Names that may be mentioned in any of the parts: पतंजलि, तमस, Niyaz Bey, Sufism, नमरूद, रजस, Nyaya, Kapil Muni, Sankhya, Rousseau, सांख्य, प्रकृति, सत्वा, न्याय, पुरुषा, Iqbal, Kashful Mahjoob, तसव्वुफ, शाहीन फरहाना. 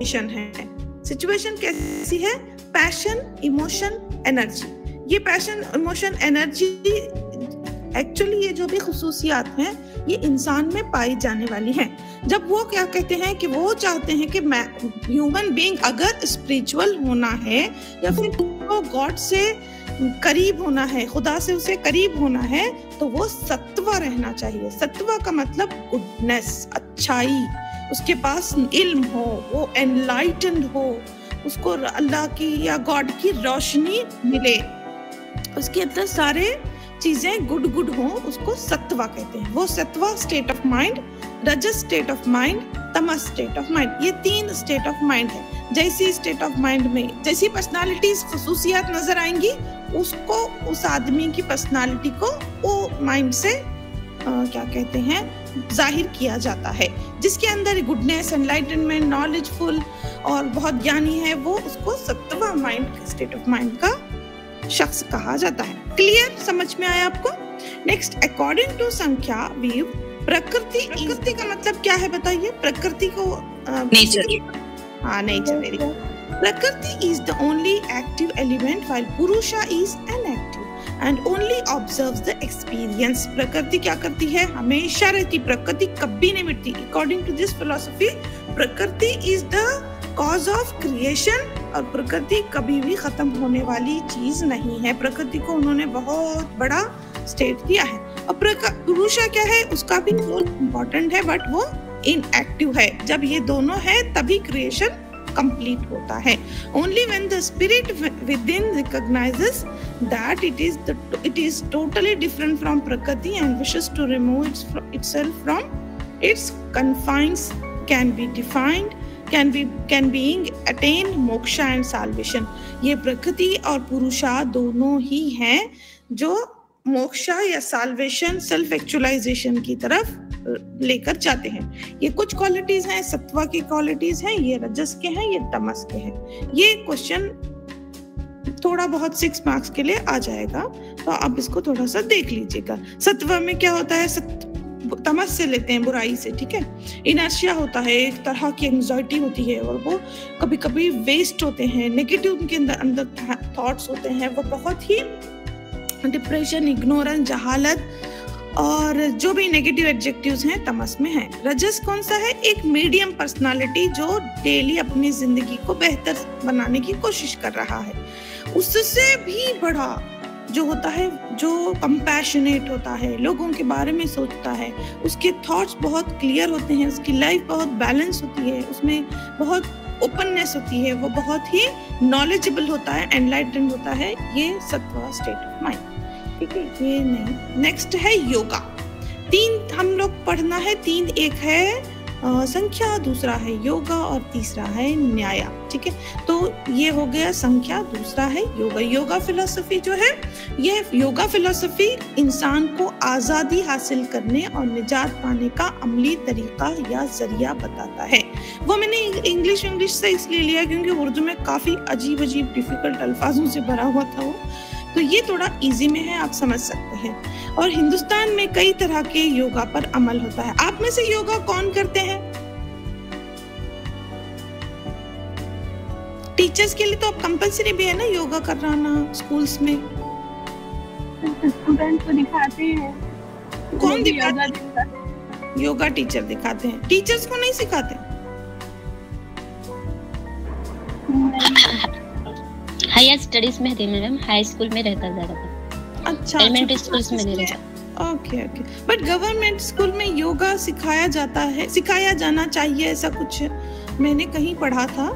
Situation है। Situation कैसी है? Passion, emotion, energy. ये पैशन, इमोशन, एनर्जी एक्चुअली ये जो भी खुसूसियात हैं ये इंसान में पाई जाने वाली हैं। जब वो क्या कहते हैं कि वो चाहते हैं कि मैं ह्यूमन बीइंग अगर स्पिरिचुअल होना है या फिर गॉड से करीब होना है, खुदा से उसे करीब होना है, तो वो सत्वा रहना चाहिए। सत्वा का मतलब गुडनेस, अच्छाई, उसके पास इल्म हो, वो एनलाइटेंड हो, उसको अल्लाह की या गॉड की रोशनी मिले, उसके अंदर सारे चीजें गुड गुड हो, उसको सत्वा कहते हैं। वो सत्वा स्टेट ऑफ माइंड, रजस state of mind, तमस state of mind, ये तीन स्टेट ऑफ माइंड है। जैसी स्टेट ऑफ माइंड में जैसी पर्सनालिटीज खसूसियात नजर आएंगी उसको, उस आदमी की पर्सनालिटी को वो माइंड से क्या कहते हैं जाहिर किया जाता है। जिसके अंदर गुडनेस, एनलाइटनमेंट, नॉलेजफुल और बहुत ज्ञानी है वो, उसको सत्वा माइंड, स्टेट ऑफ माइंड का शख्स कहा जाता है। क्लियर, समझ में आया आपको? नेक्स्ट, अकॉर्डिंग टू संख्या व्यू, प्रकृति, प्रकृति का मतलब क्या है बताइए? प्रकृति को नेचर। हाँ, नेचर। Very good. प्रकृति is the only active element while पुरुषा is unactive and only observes the experience। प्रकृति क्या करती है? हमेशा रहती, प्रकृति कभी नहीं मिटती। According to this philosophy, प्रकृति is the cause of creation और प्रकृति कभी भी खत्म होने वाली चीज नहीं है। प्रकृति को उन्होंने बहुत बड़ा स्टेट दिया है। अब पुरुषा क्या है? उसका भी रोल इम्पोर्टेंट है बट वो इनएक्टिव है। जब ये दोनों है तभी क्रिएशन कंप्लीट होता है। Only when the spirit within recognizes that it is totally different from Prakriti and wishes to remove itself from its confines can being attained moksha and salvation। ये प्रकृति और पुरुषा दोनों ही हैं जो मोक्षा या साल्वेशन, सेल्फ एक्चुअलाइजेशन की तरफ लेकर जाते हैं। ये कुछ क्वालिटीज हैं, सत्वा की क्वालिटीज हैं, ये रजस के हैं, ये तमस के हैं। ये क्वेश्चन थोड़ा बहुत 6 मार्क्स के लिए आ जाएगा, तो आप इसको थोड़ा सा देख लीजिएगा। सत्वा में क्या होता है? तमस से लेते हैं, बुराई से, ठीक है। इनर्शिया होता है, एक तरह की एंजाइटी होती है और वो कभी कभी वेस्ट होते हैं, नेगेटिव उनके अंदर थॉट्स होते हैं, वो बहुत ही डिप्रेशन, इग्नोरेंस, जहालत और जो भी नेगेटिव एडजेक्टिव्स हैं तमस में हैं। रजस कौन सा है? एक मीडियम पर्सनालिटी जो डेली अपनी जिंदगी को बेहतर बनाने की कोशिश कर रहा है। उससे भी बड़ा जो होता है, जो कंपैशनेट होता है, लोगों के बारे में सोचता है, उसके थॉट्स बहुत क्लियर होते हैं, उसकी लाइफ बहुत बैलेंस होती है, उसमें बहुत ओपननेस होती है, वो बहुत ही नॉलेजेबल होता है, एनलाइटेंड होता है। ये सत्वा स्टेट ऑफ माइंड, ठीक है, ये नहीं। नेक्स्ट है योगा। 3 हम लोग पढ़ना है, 3, एक है संख्या, दूसरा है योगा और तीसरा है न्याया, ठीक है। तो ये हो गया संख्या, दूसरा है योगा। योगा फिलॉसफी जो है, ये योगा फिलॉसफी इंसान को आज़ादी हासिल करने और निजात पाने का अमली तरीका या जरिया बताता है। वो मैंने इंग्लिश से इसलिए लिया क्योंकि उर्दू में काफ़ी अजीब अजीब डिफिकल्ट अल्फाजों से भरा हुआ था वो, तो ये थोड़ा इजी में है, आप समझ सकते हैं। और हिंदुस्तान में कई तरह के योगा पर अमल होता है। आप में से योगा कौन करते हैं? टीचर्स के लिए तो अब कंपलसरी भी है ना योगा कराना स्कूल्स में, स्टूडेंट को दिखाते हैं। कौन दिखाते? योगा टीचर दिखाते हैं, टीचर्स को नहीं सिखाते। हायर स्टडीज में थे मैडम, हाई स्कूल में रहता ज्यादा। अच्छा, एलिमेंट्री स्कूल्स में नहीं रहता। Okay okay, but government school में योगा सिखाया जाता है, सिखाया जाना चाहिए, ऐसा कुछ मैंने कहीं पढ़ा था।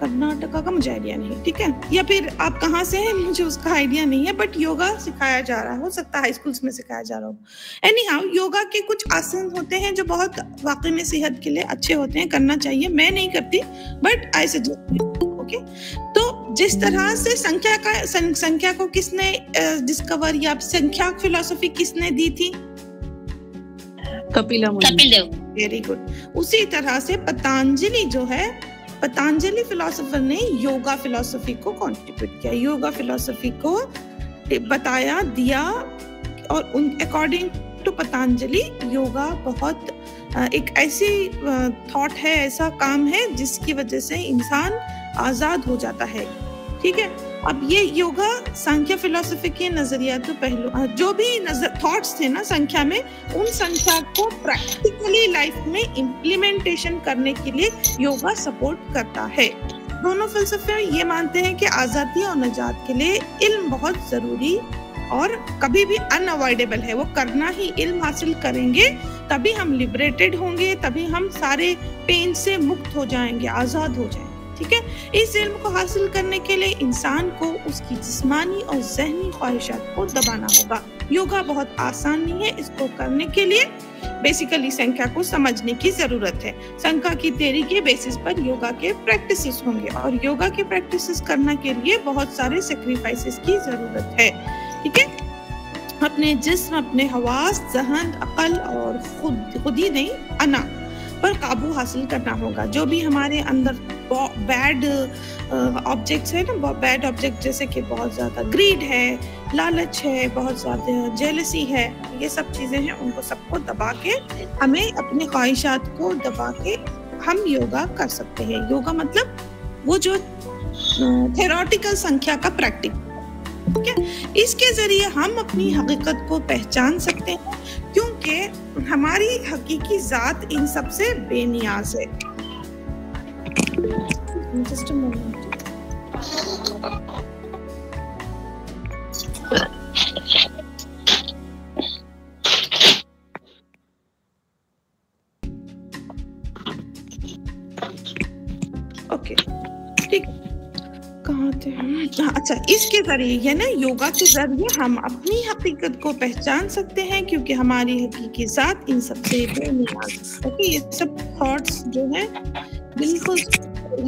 कर्नाटका का मुझे आइडिया नहीं, ठीक है, या फिर आप कहाँ से हैं मुझे उसका आइडिया नहीं है, बट योगा सिखाया जा रहा है, हो सकता है हाई स्कूल्स में सिखाया जा रहा हो। एनीहाउ, योगा के कुछ आसन होते हैं जो बहुत वाकई में सेहत के लिए अच्छे होते हैं, करना चाहिए। मैं नहीं करती बट आई सजेस्ट। ओके, तो जिस तरह से संख्या को किसने डिस्कवर या संख्या फिलॉसफी किसने दी थी? कपिल मुनि। Very good. उसी तरह से पतंजलि जो है, पतंजलि फिलॉसफर ने योगा फिलॉसफी को कंट्रीब्यूट किया, योगा फिलॉसफी को बताया, दिया। और अकॉर्डिंग टू पतंजलि योगा बहुत एक ऐसी थॉट है, ऐसा काम है जिसकी वजह से इंसान आज़ाद हो जाता है। ठीक है, अब ये योगा सांख्य फिलॉसफी के नजरियाती पहलू जो भी थॉट्स थे ना संख्या में, उन संख्या को प्रैक्टिकली लाइफ में इम्प्लीमेंटेशन करने के लिए योगा सपोर्ट करता है। दोनों फिलसफे ये मानते हैं कि आज़ादी और नजात के लिए इल्म बहुत ज़रूरी और कभी भी अनअवॉइडेबल है, वो करना ही, इल्म हासिल करेंगे तभी हम लिबरेटेड होंगे, तभी हम सारे पेन से मुक्त हो जाएंगे, आज़ाद हो जाएंगे। ठीक है, इस इल्म को हासिल करने के लिए इंसान को उसकी जिस्मानी और जहनी ख्वाहिशात को दबाना होगा। योगा बहुत आसान नहीं है, इसको करने के लिए बेसिकली संख्या को समझने की जरूरत है। संख्या की थ्योरी के बेसिस पर योगा के प्रैक्टिसेस होंगे और योगा के प्रैक्टिसेस करने के लिए बहुत सारे सेक्रीफाइसेस की जरूरत है। ठीक है, अपने जिस्म, अपने हवास, जहन, अकल और खुद ही नहीं अना पर काबू हासिल करना होगा। जो भी हमारे अंदर बैड ऑब्जेक्ट्स है ना, बैड ऑब्जेक्ट जैसे कि बहुत ज़्यादा ग्रीड है, लालच है, बहुत ज़्यादा जेलसी है, ये सब चीज़ें हैं, उनको सबको दबा के हमें अपने ख्वाहिशात को दबा के हम योगा कर सकते हैं। योगा मतलब वो जो थेरोटिकल संख्या का प्रैक्टिस, ठीक है, इसके जरिए हम अपनी हकीकत को पहचान सकते हैं क्योंकि हमारी हकीकी ज़ात इन सबसे बेनियाज है। Just a moment. Okay. ठीक, कहाँ थे हम? अच्छा, इसके जरिए ये ना, योगा के जरिए हम अपनी हकीकत को पहचान सकते हैं क्योंकि हमारी हकीकी ज़ात इन सबसे बेनियाज। ओके, ये सब थॉट्स जो है बिल्कुल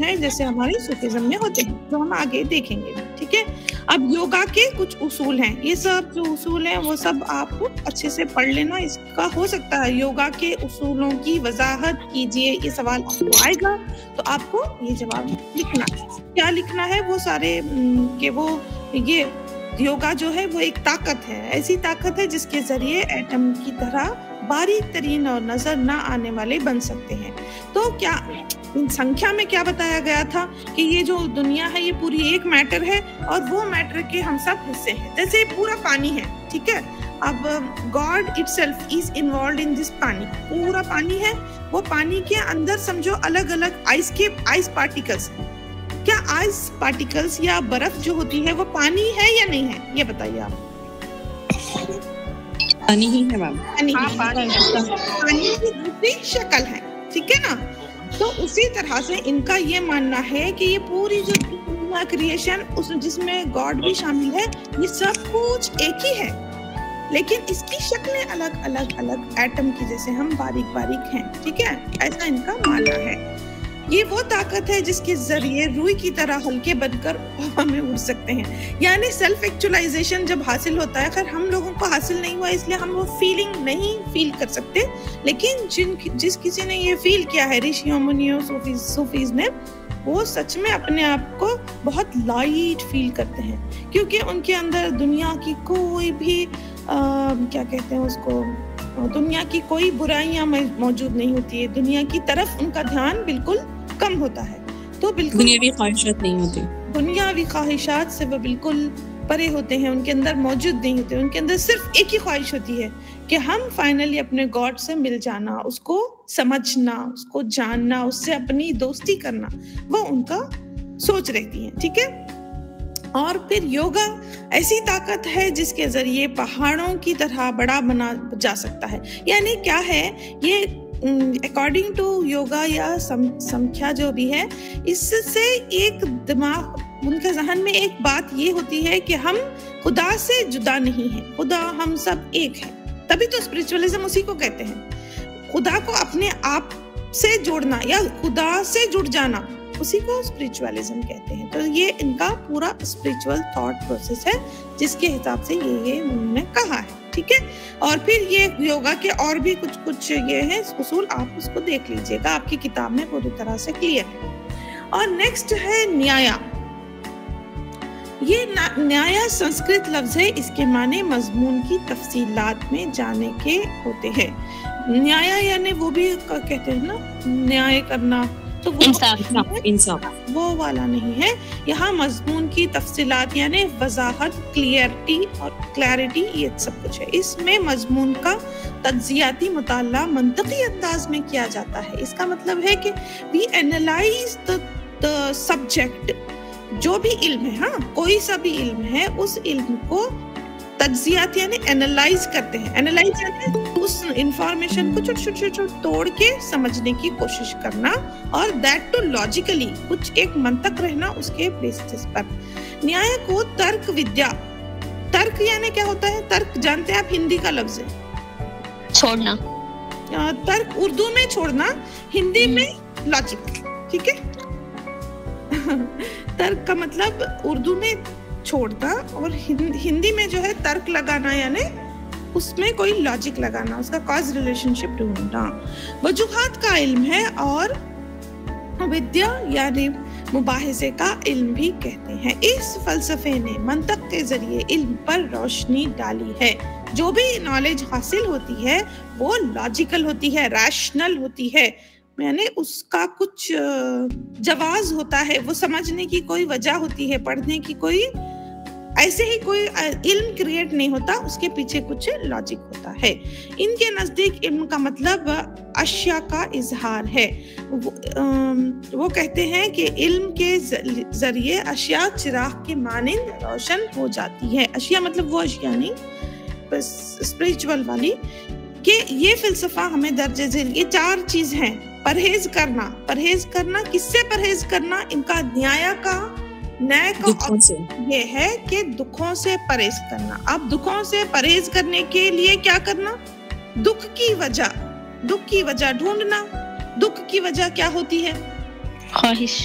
है जैसे हमारे सूफिज्म में होते हैं, जो हम आगे देखेंगे। ठीक है, अब योगा के कुछ उसूल हैं, ये सब जो उसूल हैं वो सब आप अच्छे से पढ़ लेना, इसका हो सकता है योगा के उसूलों की वजाहत कीजिए, ये सवाल आपको आएगा तो आपको ये जवाब लिखना है। क्या लिखना है वो सारे के वो, ये योगा जो है वो एक ताकत है, ऐसी ताकत है जिसके जरिए एटम की तरह बारीक तरीन और नजर ना आने वाले बन सकते हैं। तो क्या इन संख्या में क्या बताया गया था कि ये जो दुनिया है ये पूरी एक मैटर है और वो मैटर के हम सब हिस्से हैं, जैसे पूरा पानी है। ठीक है, अब god itself is involve in this पानी, पूरा पानी है, वो पानी के अंदर समझो अलग अलग आइस के आइस पार्टिकल्स, क्या आइस पार्टिकल्स या बर्फ जो होती है वो पानी है या नहीं है, ये बताइए आप। पानी ही है मैम, पानी की दूसरी शक्ल है। ठीक है ना, तो उसी तरह से इनका ये मानना है कि ये पूरी जो दुनिया क्रिएशन उस जिसमें गॉड भी शामिल है, ये सब कुछ एक ही है, लेकिन इसकी शक्लें अलग अलग अलग एटम की जैसे हम बारीक बारीक हैं। ठीक है, ऐसा इनका मानना है। ये वो ताकत है जिसके जरिए रूई की तरह हल्के बनकर हवा में उड़ सकते हैं, यानी सेल्फ एक्चुअलाइजेशन जब हासिल होता है, खैर हम लोगों को हासिल नहीं हुआ इसलिए हम वो फीलिंग नहीं फील कर सकते, लेकिन जिस किसी ने ये फील किया है, ऋषियों मुनियों सूफीज ने, वो सच में अपने आप को बहुत लाइट फील करते हैं क्योंकि उनके अंदर दुनिया की कोई भी क्या कहते हैं उसको, दुनिया की कोई बुराइयां मौजूद नहीं होती है, दुनिया की तरफ उनका ध्यान बिल्कुल कम होता है, तो बिल्कुल दुनियावी ख्वाहिशात नहीं होती, दुनियावी ख्वाहिशात से वो बिल्कुल परे होते हैं, उनके अंदर मौजूद नहीं होते, उनके अंदर सिर्फ एक ही ख्वाहिश होती है कि हम फाइनली अपने गॉड से मिल जाना, उसको समझना, उसको जानना, उससे अपनी दोस्ती करना, वो उनका सोच रहती है। ठीक है, और फिर योगा ऐसी ताकत है जिसके जरिए पहाड़ों की तरह बड़ा बना जा सकता है, यानी क्या है ये अकॉर्डिंग टू योगा या संख्या जो भी है, इससे एक दिमाग उनके जहन में एक बात ये होती है कि हम खुदा से जुदा नहीं हैं, खुदा हम सब एक है, तभी तो स्पिरिचुअलिज्म उसी को कहते हैं, खुदा को अपने आप से जोड़ना या खुदा से जुड़ जाना, उसी को स्पिरिचुअलिज्म कहते हैं। तो ये इनका पूरा स्पिरिचुअल थॉट प्रोसेस है जिसके हिसाब से ये उन्होंने कहा है। ठीक है, और फिर ये योगा के और भी कुछ कुछ ये हैं उसूल, आप उसको देख लीजिएगा, आपकी किताब में पूरी तरह से क्लियर है। और नेक्स्ट है न्याया। ये न्याय संस्कृत लफ्ज है, इसके माने मजमून की तफसीलात में जाने के होते हैं। न्याय यानी वो भी कहते हैं ना, न्याय करना, तो वो वाला नहीं है। यहाँ मजमून की तफसीलात यानी वजाहत, क्लियरिटी और क्लैरिटी, ये सब कुछ है। इसमें मजमून का तज्जियाती मुताला मंतकी अंदाज में किया जाता है। इसका मतलब है कि वी एनालाइज द सब्जेक्ट, जो भी इल्म है, हाँ कोई सा भी इल्म है, उस इल्म को तज्जियात यानी एनालाइज करते हैं। एनालाइज यानी उस इंफॉर्मेशन को छोट-छोट तोड़ के समझने की कोशिश करना, और दैट टू लॉजिकली, कुछ एक मंतक रहना उसके बेसिस पर। न्याय को तर्क विद्या, तर्क यानी क्या होता है? तर्क जानते हैं आप, हिंदी का लफ्ज है, छोड़ना। तर्क उर्दू में छोड़ना, हिंदी में लॉजिक, ठीक है। तर्क का मतलब उर्दू में छोड़ना और हिंदी में जो है तर्क लगाना, यानी उसमें कोई लॉजिक लगाना, उसका कॉज रिलेशनशिप ढूंढना। वजूहात का इल्म है, और विद्या यानी मुबाहिसे का इल्म भी कहते हैं। इस फलसफे ने मंतक के जरिए इल्म पर रोशनी डाली है। जो भी नॉलेज हासिल होती है वो लॉजिकल होती है, रैशनल होती है, यानी उसका कुछ जवाज होता है, वो समझने की कोई वजह होती है, पढ़ने की कोई, ऐसे ही कोई इल्म क्रिएट नहीं होता, उसके पीछे कुछ लॉजिक होता है। इनके नजदीक इल्म का मतलब अश्या का इजहार है। वो कहते हैं कि इल्म के जरिए अश्या चिराग के मानिंद रोशन हो जाती है। अश्या मतलब वो अश्या नहीं, बस स्पिरिचुअल वाली, कि ये फिलसफा हमें दर्ज जिल, ये चार चीज हैं, परहेज करना, परहेज करना, किससे परहेज करना, इनका न्याय का ये है कि दुखों से परहेज करना। अब दुखों से परहेज करने के लिए क्या करना? दुख की वजह, दुख की वजह ढूंढना। दुख की वजह क्या होती है? ख्वाहिश,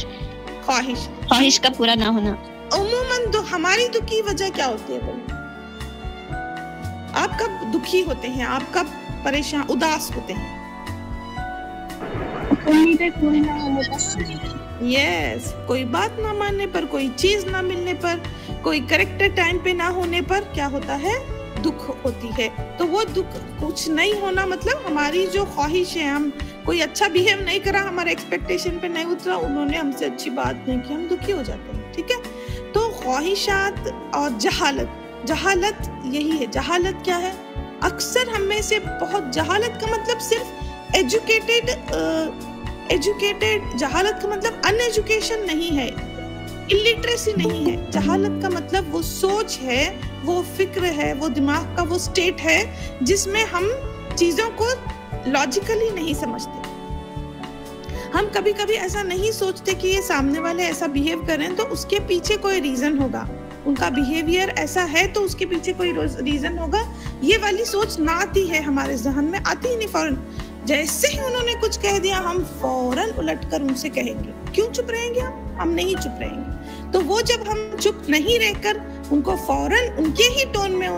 ख्वाहिश, ख्वाहिश का पूरा ना होना। उमूमन तो हमारी दुख की वजह क्या होती है? आप कब दुखी होते हैं? आप कब परेशान, उदास होते हैं? उम्मीदें पूरी ना होने पर, यस, कोई बात ना मानने पर, कोई चीज ना मिलने पर, कोई करेक्ट टाइम पे ना होने पर क्या होता है? दुख होती है। तो वो दुख, कुछ नहीं होना मतलब हमारी जो ख्वाहिश है, हम कोई अच्छा बिहेव नहीं करा, हमारे एक्सपेक्टेशन पे नहीं उतरा, उन्होंने हमसे अच्छी बात नहीं की, हम दुखी हो जाते हैं, ठीक है। तो ख्वाहिशात और जहालत, जहालत यही है। जहालत क्या है? अक्सर हम में से बहुत, जहालत का मतलब सिर्फ एजुकेटेड, एजुकेटेड, जहालत का मतलब अनएजुकेशन नहीं है, इलिटरेसी नहीं है। जहालत का मतलब वो सोच है, वो फिक्र है, वो दिमाग का वो स्टेट है जिसमें हम चीजों को लॉजिकली नहीं समझते। हम कभी कभी ऐसा नहीं सोचते कि ये सामने वाले ऐसा बिहेव करें तो उसके पीछे कोई रीजन होगा, उनका बिहेवियर ऐसा है तो उसके पीछे कोई रीजन होगा, ये वाली सोच ना आती है हमारे जहन में, आती ही नहीं। फौरन जैसे ही उन्होंने कुछ कह दिया, हम फौरन उलटकर उनसे कहेंगे, क्यों चुप रहेंगे हम नहीं चुप रहेंगे। तो वो जब हम चुप नहीं रहकर उनको फौरन उनके ही टोन में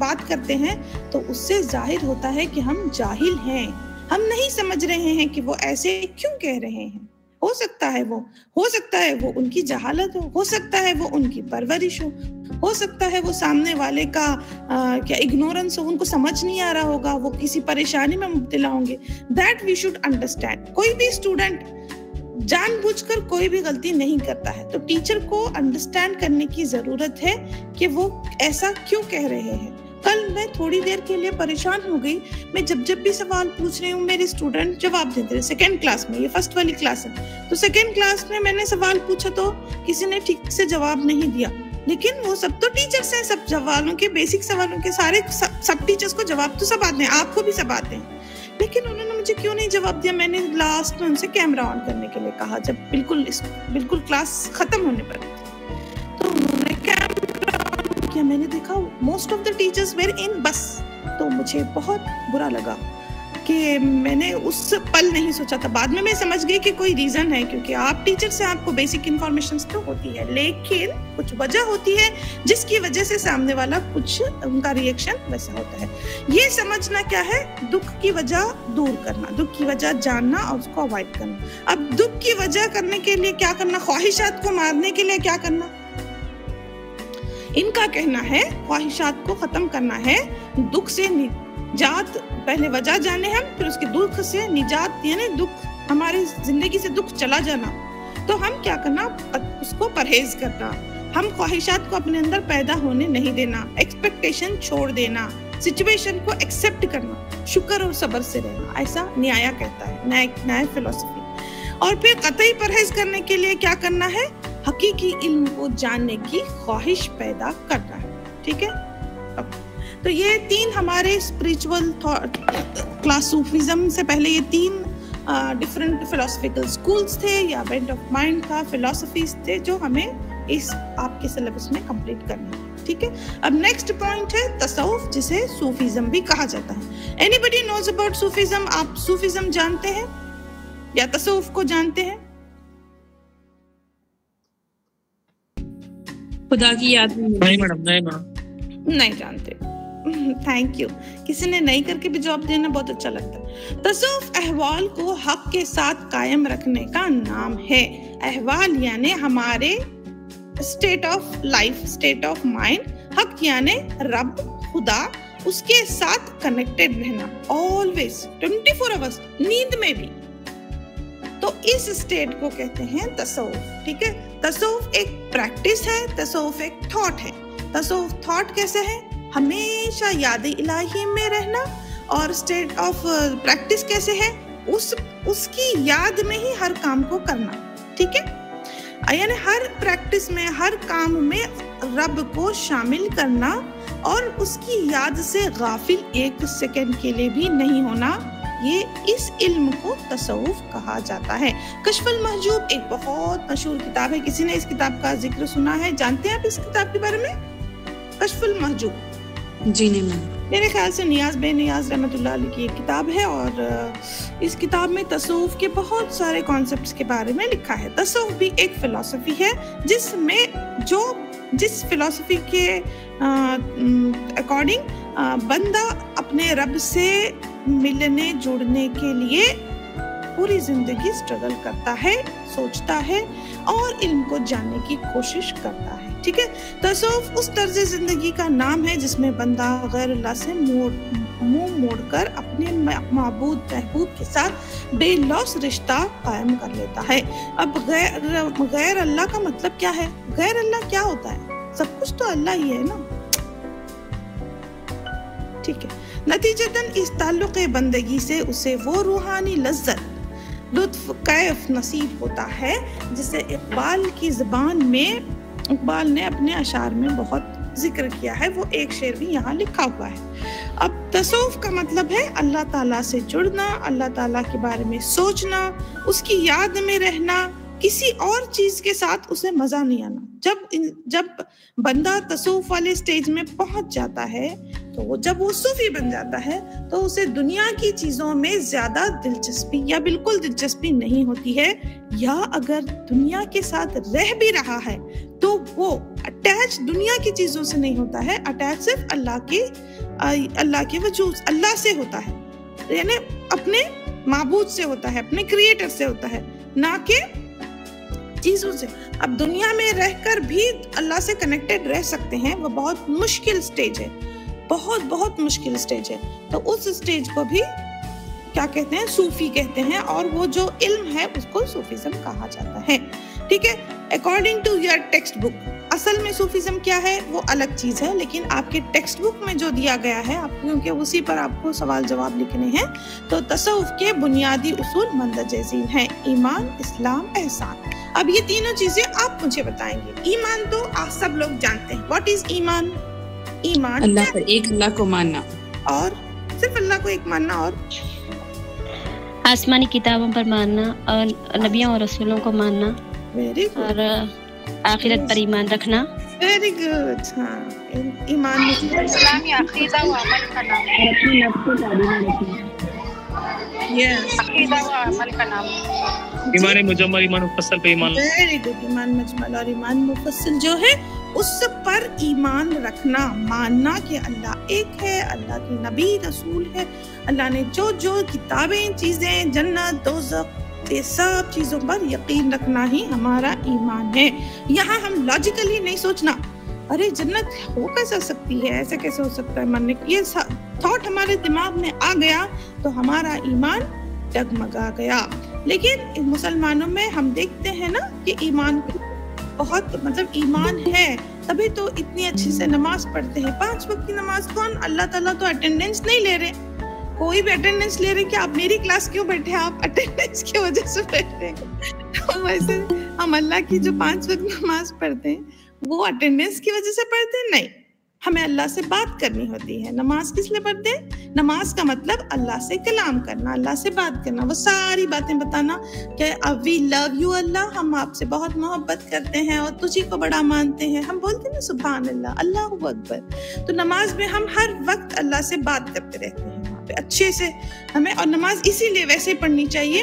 बात करते हैं, तो उससे जाहिर होता है कि हम जाहिल हैं, हम नहीं समझ रहे हैं कि वो ऐसे क्यों कह रहे हैं। हो सकता है वो, हो सकता है वो उनकी जहालत हो सकता है वो उनकी परवरिश हो सकता है वो सामने वाले का क्या इग्नोरेंस हो, उनको समझ नहीं आ रहा होगा, वो किसी परेशानी में मुब्तला होंगे। That we should understand. कोई भी स्टूडेंट जानबूझकर कोई भी गलती नहीं करता है, तो टीचर को अंडरस्टैंड करने की जरूरत है कि वो ऐसा क्यों कह रहे हैं। कल मैं थोड़ी देर के लिए परेशान हो गई, मैं जब भी सवाल पूछ रही हूँ, मेरे स्टूडेंट जवाब देते रहे। सेकेंड क्लास में, ये फर्स्ट वाली क्लास है, तो सेकेंड क्लास में मैंने सवाल पूछा तो किसी ने ठीक से जवाब नहीं दिया, लेकिन वो सब तो टीचर्स हैं, सब सवालों के, बेसिक सवालों के सारे सब टीचर्स को जवाब तो सब आते हैं, आपको भी सब आते हैं, लेकिन उन्होंने मुझे क्यों नहीं जवाब दिया। मैंने लास्ट में उनसे कैमरा ऑन करने के लिए कहा, जब बिल्कुल क्लास खत्म होने पर, तो उन्होंने क्या, मैंने देखा most of the teachers were in बस। तो मुझे बहुत बुरा लगा कि मैंने उस पल नहीं सोचा था, बाद में मैं समझ गई कि कोई रीजन है, क्योंकि आप टीचर से आपको बेसिक इन्फॉर्मेशन तो होती है, लेकिन कुछ वजह होती है जिसकी वजह से सामने वाला कुछ, उनका रिएक्शन वैसा होता है। ये समझना क्या है? दुख की वजह दूर करना, दुख की वजह जानना और उसको अवॉइड करना। अब दुख की वजह करने के लिए क्या करना? ख्वाहिशात को मारने के लिए क्या करना? इनका कहना है ख्वाहिशात को खत्म करना है, दुख से निजात, पहले वजह जाने हम, फिर उसके दुख से निजात यानी दुख, हमारे जिंदगी से दुख चला जाना, तो हम क्या करना, उसको परहेज करना, हम ख्वाहिशात को अपने अंदर पैदा होने नहीं देना, एक्सपेक्टेशन छोड़ देना, सिचुएशन को एक्सेप्ट करना, शुक्र और सबर से रहना, ऐसा न्याया कहता है, न्याय फिलॉसफी। और फिर कतई परहेज करने के लिए क्या करना है, हकीकी इल्म को जानने की ख्वाहिश पैदा करना है। ठीक है, तो ये तीन हमारे स्पिरिचुअल क्लास सूफिज्म से पहले ये तीन डिफरेंट फिलोसफिकल स्कूल्स थे या बेंट ऑफ माइंड था, फिलोसफीज थे, जो हमें इस आपके सिलेबस में कंप्लीट करना है। ठीक है, अब नेक्स्ट पॉइंट है तसव्वुफ, जिसे सूफिज्म भी कहा जाता है। Anybody knows about Sufism? आप सूफिज्म जानते हैं या तसव्वुफ को जानते हैं? खुदा की याद में नहीं मैडम, नहीं जानते। थैंक यू, किसी ने नहीं करके भी जवाब देना बहुत अच्छा लगता है। तसव्वुफ अहवाल को हक के साथ कायम रखने का नाम है। अहवाल यानी हमारे state of life, state of mind, हक यानी रब, खुदा, उसके साथ कनेक्टेड रहना, ऑलवेज 24 आवर्स, नींद में भी। तो इस स्टेट को कहते हैं तसव्वुफ। ठीक है, तसव्वुफ एक प्रैक्टिस है, तसव्वुफ एक थॉट है। तसव्वुफ थॉट कैसे है? हमेशा याद इलाही में रहना। और स्टेट ऑफ प्रैक्टिस कैसे है? उसकी याद में ही हर काम को करना। ठीक है, यानी हर प्रैक्टिस में, हर काम में रब को शामिल करना और उसकी याद से गाफिल एक सेकेंड के लिए भी नहीं होना। ये इस इल्म को तसव्वुफ कहा जाता है। कश्फुल महजूब एक बहुत मशहूर किताब है, किसी ने इस किताब का जिक्र सुना है? जानते हैं आप इस किताब के बारे में, कश्फुल महजूब? जी नहीं मैम, मेरे ख्याल से नियाज बे, नियाज रहमतुल्लाह अलैह की एक किताब है, और इस किताब में तसव्वुफ के बहुत सारे कॉन्सेप्ट्स के बारे में लिखा है। तसव्वुफ भी एक फिलॉसफी है जिसमें जिस फिलॉसफी के अकॉर्डिंग बंदा अपने रब से मिलने जुड़ने के लिए पूरी जिंदगी स्ट्रगल करता है, सोचता है और इल्म को जानने की कोशिश करता है। ठीक है, तसव्वुफ उस तर्ज जिंदगी का नाम है जिसमें बंदा गैर अल्लाह से मुंह मोड़कर अपने महबूब के साथ बेलौस रिश्ता कायम कर लेता है। अब गैर अल्लाह का मतलब क्या है? गैर अल्लाह क्या होता है? सब कुछ तो अल्लाह ही है ना। ठीक है, नतीजतन इस ताल्लुक बंदगी से उसे वो रूहानी लज्जत, लुत्फ, कैफ नसीब होता है जिसे इकबाल की ज़बान में, इकबाल ने अपने अशार में बहुत जिक्र किया है, वो एक शेर भी यहाँ लिखा हुआ है। अब तसव्वुफ का मतलब है अल्लाह ताला से जुड़ना, अल्लाह ताला के बारे में सोचना, उसकी याद में रहना, किसी और चीज के साथ उसे मजा नहीं आना। जब बंदा तसव्वुफ वाले स्टेज में पहुंच जाता है, तो जब वो सूफी बन जाता है तो उसे दुनिया की चीजों में ज्यादा दिलचस्पी या बिल्कुल दिलचस्पी नहीं होती है, या अगर दुनिया के साथ रह भी रहा है तो वो अटैच दुनिया की चीजों से नहीं होता है, अटैच सिर्फ अल्लाह के वजूद, अल्लाह से होता है, यानी अपने माबूद से होता है, अपने क्रिएटर से होता है, ना कि चीजों से। अब दुनिया में रहकर भी अल्लाह से कनेक्टेड रह सकते हैं, वो बहुत मुश्किल स्टेज है, बहुत बहुत मुश्किल स्टेज है। तो उस स्टेज को भी क्या कहते हैं? सूफी कहते हैं, और वो जो इल्म है उसको सूफिज्म कहा जाता है। ठीक है, according to your text book, असल में सूफिज्म क्या है वो अलग चीज है, लेकिन आपके टेक्स्ट बुक में जो दिया गया है, आप क्योंकि उसी पर आपको सवाल जवाब लिखने हैं, तो तसव्वुफ के बुनियादी उसूल मंदजजीन हैं, ईमान, इस्लाम, एहसान। अब ये तीनों चीजें आप मुझे बताएंगे। ईमान तो आप सब लोग जानते हैं, व्हाट इज ईमान? ईमान अल्लाह पर एक, अल्लाह को मानना, और सिर्फ अल्लाह को एक मानना, और आसमानी किताबों पर मानना, और नबियों और रसूलों को मानना, और आखिरत पर ईमान रखना। वेरी गुड, हाँ, ईमान इस्लामी अकीदा व अमल का नाम है, अपनी नफ्स को जाबिना रखना। यस, अकीदा व अमल का नाम है ईमान मुजम्मल, ईमान मुफस्सल पे ईमान। वेरी गुड, ईमान मुजम्मल और ईमान मुफस्सल जो है उस पर ईमान रखना, मानना कि अल्लाह एक है, अल्लाह के नबी रसूल है, अल्लाह ने जो जो किताबें, चीज़ें, जन्नत, दोज़ख, ये सब चीज़ों पर यकीन रखना ही हमारा ईमान है। यहाँ हम लॉजिकली नहीं सोचना, अरे जन्नत हो कैसा सकती है, ऐसा कैसे हो सकता है मरने को, ये थॉट हमारे दिमाग में आ गया तो हमारा ईमान डगमगा गया। लेकिन मुसलमानों में हम देखते हैं ना कि ईमान बहुत मतलब ईमान है, तभी तो इतनी अच्छी से नमाज पढ़ते हैं, 5 वक्त की नमाज। कौन अल्लाह ताला तो अटेंडेंस नहीं ले रहे, कोई भी अटेंडेंस ले रहे कि आप मेरी क्लास क्यों बैठे, आप अटेंडेंस की वजह से बैठे। तो वैसे हम अल्लाह की जो 5 वक्त नमाज पढ़ते हैं वो अटेंडेंस की वजह से पढ़ते हैं? नहीं, हमें अल्लाह से बात करनी होती है। नमाज किस लिए पढ़ते हैं? नमाज का मतलब अल्लाह से कलाम करना, अल्लाह से बात करना, वो सारी बातें बताना कि वी लव यू अल्लाह, हम आपसे बहुत मोहब्बत करते हैं और तुझी को बड़ा मानते हैं। हम बोलते हैं सुभान अल्लाह, अल्लाहू अकबर। तो नमाज में हम हर वक्त अल्लाह से बात करते रहते हैं अच्छे से हमें, और नमाज इसीलिए वैसे पढ़नी चाहिए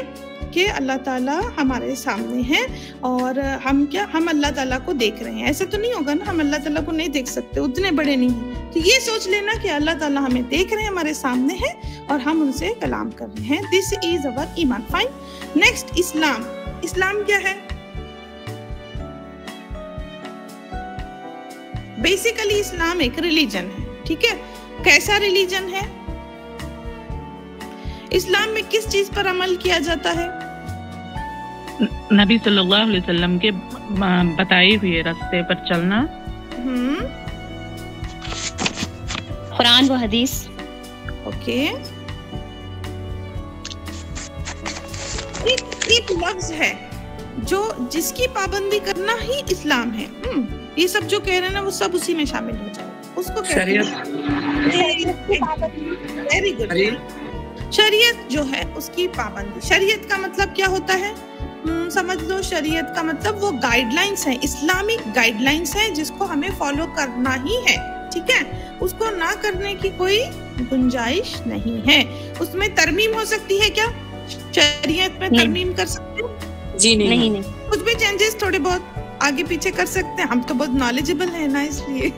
कि अल्लाह ताला हमारे सामने है और हम अल्लाह ताला को देख रहे हैं। ऐसा तो नहीं होगा ना, हम अल्लाह ताला को नहीं देख सकते, उतने बड़े नहीं हैं। तो ये सोच लेना कि अल्लाह ताला हमें देख रहे हैं, हमारे सामने है और हम उनसे कलाम कर रहे हैं। दिस इज अवर ईमान। Fine, next Islam. इस्लाम क्या है? बेसिकली इस्लाम एक रिलीजन है, ठीक है। कैसा रिलीजन है? इस्लाम में किस चीज पर अमल किया जाता है? नबी सल्लल्लाहु अलैहि वसल्लम के बताए हुए रास्ते पर चलना, कुरान व हदीस। ओके, एक लफ्ज है जो जिसकी पाबंदी करना ही इस्लाम है। ये सब जो कह रहे हैं ना वो सब उसी में शामिल हो जाए, उसको कहते शरीयत जो है उसकी पाबंदी। शरीयत का मतलब क्या होता है? समझ लो शरीयत का मतलब वो गाइडलाइंस हैं, इस्लामिक गाइडलाइंस हैं जिसको हमें फॉलो करना ही है, ठीक है। उसको ना करने की कोई गुंजाइश नहीं है। उसमें तरमीम हो सकती है क्या? शरीयत में तरमीम कर सकते हो? जी नहीं। कुछ भी चेंजेस थोड़े बहुत आगे पीछे कर सकते हैं, हम तो बहुत नॉलेजेबल है ना, इसलिए।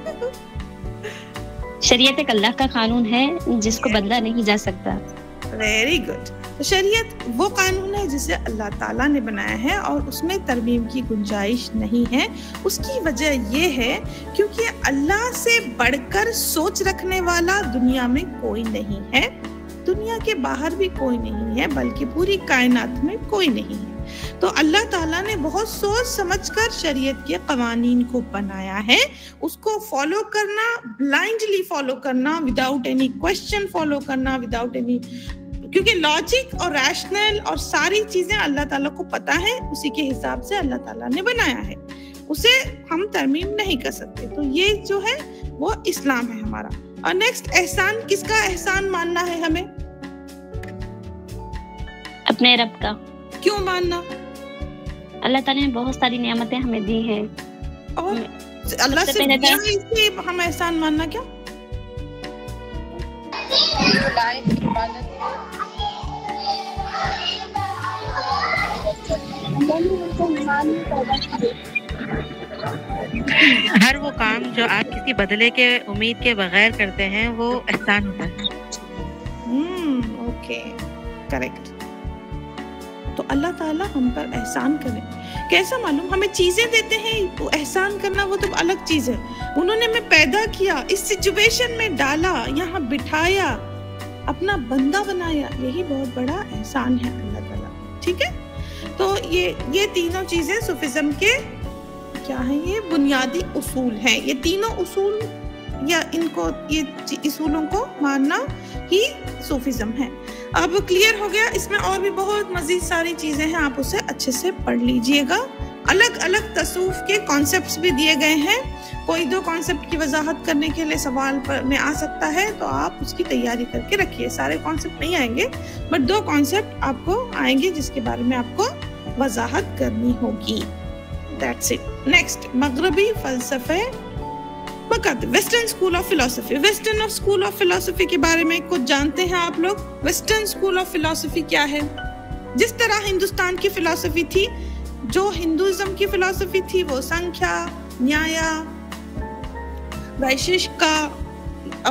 शरीयत एक अल्लाह का कानून है जिसको बदला नहीं जा सकता। Very good. तो शरीयत वो कानून है जिसे अल्लाह ताला ने बनाया है और उसमें तरमीम की गुंजाइश नहीं है। उसकी वजह ये है क्योंकि अल्लाह से बढ़कर सोच रखने वाला दुनिया में कोई नहीं है, दुनिया के बाहर भी कोई नहीं है, बल्कि पूरी कायनात में कोई नहीं है। तो अल्लाह ताला ने बहुत सोच समझकर शरीयत के कवानीन को बनाया है। उसको फॉलो करना, ब्लाइंडली फॉलो करना, विदाउट एनी क्वेश्चन फॉलो करना, विदाउट एनी, क्योंकि लॉजिक और रैशनल और सारी चीजें अल्लाह ताला को पता है, उसी के हिसाब से अल्लाह ताला ने बनाया है, उसे हम तरमीम नहीं कर सकते। तो ये जो है वो इस्लाम है हमारा। और नेक्स्ट एहसान। किसका एहसान मानना है हमें? अपने रब का। क्यों मानना? अल्लाह ताला ने बहुत सारी नियामतें हमें दी हैं और अल्लाह से हम एहसान मानना क्या? हर वो काम जो आप किसी बदले के उम्मीद के बगैर करते हैं वो एहसान होता है। Okay, correct. तो अल्लाह ताला हम पर एहसान करें। कैसा मालूम? हमें चीजें देते हैं, वो एहसान करना वो तो अलग चीज है। उन्होंने हमें पैदा किया, इस सिचुएशन में डाला, यहाँ बिठाया, अपना बंदा बनाया, यही बहुत बड़ा एहसान है अल्लाह ताला, ठीक है। तो ये तीनों चीजें सूफिज्म के क्या है, ये बुनियादी उसूल हैं। ये तीनों उसूल या इनको, ये उसूलों को मानना ही सूफिज्म है। अब क्लियर हो गया। इसमें और भी बहुत मजीद सारी चीजें हैं, आप उसे अच्छे से पढ़ लीजिएगा। अलग अलग तसूफ के कॉन्सेप्ट्स भी दिए गए हैं, कोई दो कॉन्सेप्ट की वजाहत करने के लिए सवाल में आ सकता है, तो आप उसकी तैयारी करके रखिए। सारे कॉन्सेप्ट नहीं आएंगे बट 2 कॉन्सेप्ट आपको आएंगे जिसके बारे में आपको वजाहत करनी होगी। That's it. नेक्स्ट, मगरबी फलसफे मकत, western school of philosophy. Western school of philosophy के बारे में कुछ जानते हैं आप लोग? वेस्टर्न स्कूल ऑफ फिलोसफी क्या है? जिस तरह हिंदुस्तान की फिलोसफी थी, जो हिंदुइज्म की फिलोसफी थी वो संख्या, न्याया, वैशेषिका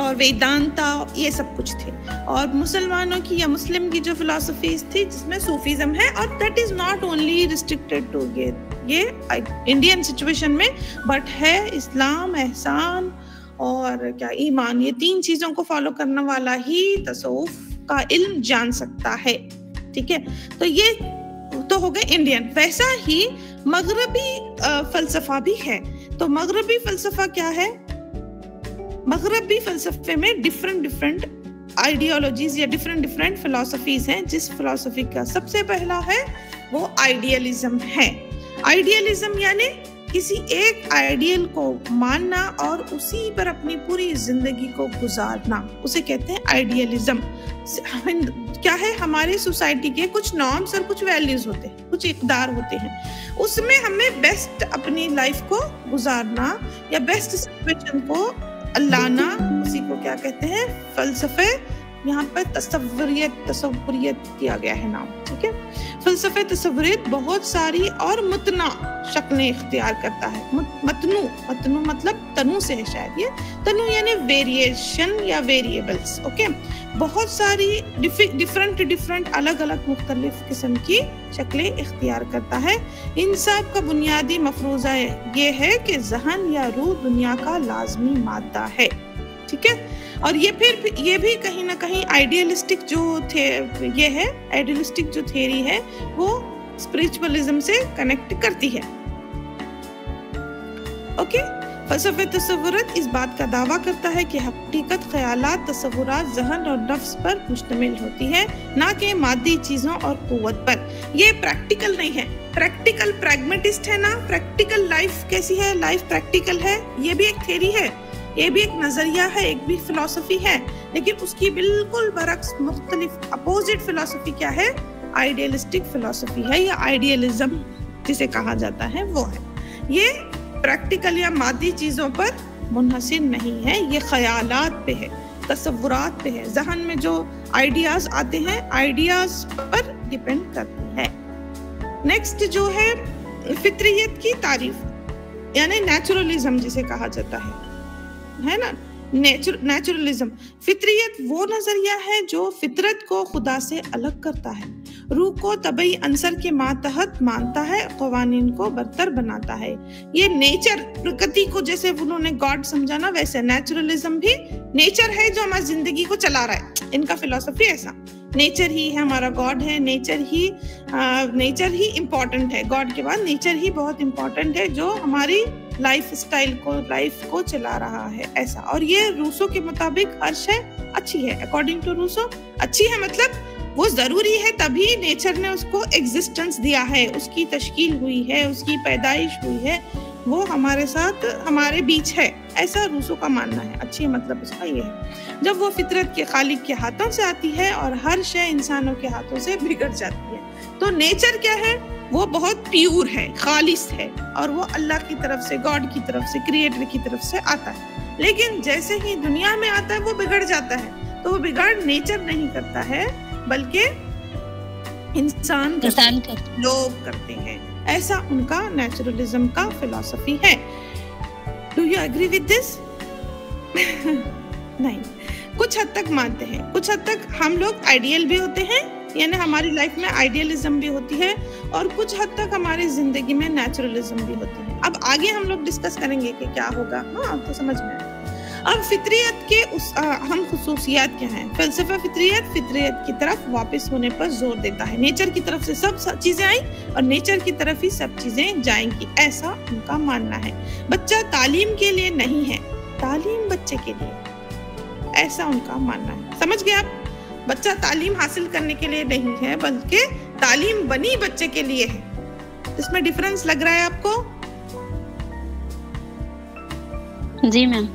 और वेदांता, ये सब कुछ थे। और मुसलमानों की या मुस्लिम की जो फिलोसफीज थी जिसमें सूफीज्म है, और that is not only restricted to ये इंडियन सिचुएशन में, बट है इस्लाम, एहसान और क्या ईमान, ये तीन चीजों को फॉलो करने वाला ही तसव्वुफ का इल्म जान सकता है। ठीक है, तो ये तो हो गए इंडियन। वैसा ही मगरबी फलसफा भी है। तो मगरबी फलसफा क्या है? मगरबी फलसफे में डिफरेंट डिफरेंट आइडियोलॉजीज या डिफरेंट डिफरेंट फिलोसफीज हैं, जिस फिलोसफी का सबसे पहला है वो आइडियलिज्म है। आइडियलिज्म यानी किसी एक आइडियल को मानना और उसी पर अपनी पूरी जिंदगी को गुजारना, उसे कहते हैं आइडियलिज्म। क्या है, हमारे सोसाइटी के कुछ नॉर्म्स और कुछ वैल्यूज होते हैं, कुछ इकदार होते हैं, उसमें हमें बेस्ट अपनी लाइफ को गुजारना या बेस्ट सिचुएशन को लाना, उसी को क्या कहते हैं फलसफे। यहाँ पर तसव्वुरियत किया गया है नाम। ठीक है, फलसफे तसव्वुरियत बहुत सारी और मुतना शक्लें इख्तियार करता है। मतनू मतलब तनु से है शायद ये, तनु यानी वेरिएशन या वेरिएबल्स। ओके, बहुत सारी डिफरेंट अलग अलग मुख्तलिफ किस्म की शक्लें इख्तियार करता है। इन सब का बुनियादी मफरूजा ये है कि जहन या रूह दुनिया का लाजमी मादा है। ठीक है, और ये फिर ये भी कहीं ना कहीं आइडियलिस्टिक जो थे ये है, आइडियलिस्टिक जो थ्योरी है वो स्पिरिचुअलिज्म से कनेक्ट करती है। ओके, फलसफे तसव्वुरत इस बात का दावा करता है कि हकीकत, ख्यालात, तसव्वुरात, जहन और नफ्स पर मुश्तमिल होती है, ना कि मादी चीजों और कुव्वत पर। ये प्रैक्टिकल नहीं है। प्रैक्टिकल प्रैग्मेटिस्ट है ना, प्रैक्टिकल लाइफ कैसी है, लाइफ प्रैक्टिकल है, ये भी एक थ्योरी है, ये भी एक नजरिया है, एक भी फिलॉसफी है, लेकिन उसकी बिल्कुल बरक्स मुख्तलिफ अपोजिट फिलॉसफी क्या है, आइडियलिस्टिक फिलॉसफी है या आइडियलिज्म जिसे कहा जाता है वो है। ये प्रैक्टिकल या मादी चीजों पर मुनहसिर नहीं है, ये ख्यालात पे है, तसव्वुरात पे है, जहन में जो आइडियाज आते हैं आइडियाज पर डिपेंड करती है। नेक्स्ट जो है फितरियत की तारीफ यानी नेचुरलिज्म जिसे कहा जाता है ना, नेचुरलिज्म। फितरियत वो नजरिया है जो फितरत को खुदा से अलग करता है, रूह को तबई अंसर के मातहत मानता है, कवानीन को बरतर बनाता है। ये नेचर, प्रकृति को जैसे उन्होंने गॉड समझा ना, वैसे नेचुरलिज्म भी नेचर है जो हमारी जिंदगी को चला रहा है। इनका फिलॉसफी ऐसा, नेचर ही है हमारा गॉड है, नेचर ही इम्पोर्टेंट है, गॉड के बाद नेचर ही बहुत इम्पोर्टेंट है जो हमारी लाइफस्टाइल को, लाइफ को चला रहा है ऐसा। और ये रूसो के मुताबिक हर शय अच्छी है, अकॉर्डिंग टू रूसो अच्छी है मतलब वो जरूरी है, तभी नेचर ने उसको एग्जिस्टेंस दिया है, उसकी तश्कील हुई है, उसकी पैदाइश हुई है, वो हमारे साथ हमारे बीच है, ऐसा रूसो का मानना है। अच्छी है मतलब उसका ये है। जब वो फितरत के खालिक के हाथों से आती है और हर शय इंसानों के हाथों से बिगड़ जाती है, तो नेचर क्या है, वो बहुत प्योर है, खालिस है, और वो अल्लाह की तरफ से, गॉड की तरफ से, क्रिएटर की तरफ से आता है। लेकिन जैसे ही दुनिया में आता है वो बिगड़ जाता है, तो वो बिगाड़ नेचर नहीं करता है बल्कि इंसान लोग करते हैं, ऐसा उनका नेचुरलिज्म का फिलॉसफी है। Do you agree with this? नहीं, कुछ हद तक मानते हैं, कुछ हद तक हम लोग आइडियल भी होते हैं, यानी हमारी लाइफ में आइडियलिज्म भी होती है और कुछ हद तक हमारी जिंदगी में नेचुरलिज्म भी होती है। अब आगे हम लोग डिस्कस करेंगे कि क्या होगा। हाँ, तो समझ में आया। अब फितरियत के हम खुसूसियात क्या हैं? फलसफा फितरियत की तरफ वापस होने पर जोर देता है। नेचर की तरफ से सब चीजें आई और नेचर की तरफ ही सब चीजें जाएंगी, ऐसा उनका मानना है। बच्चा तालीम के लिए नहीं है, तालीम बच्चे के लिए, ऐसा उनका मानना है। समझ गए आप? बच्चा तालीम हासिल करने के लिए नहीं है बल्कि तालीम बनी बच्चे के लिए है। इसमें डिफरेंस लग रहा है आपको? जी मैम,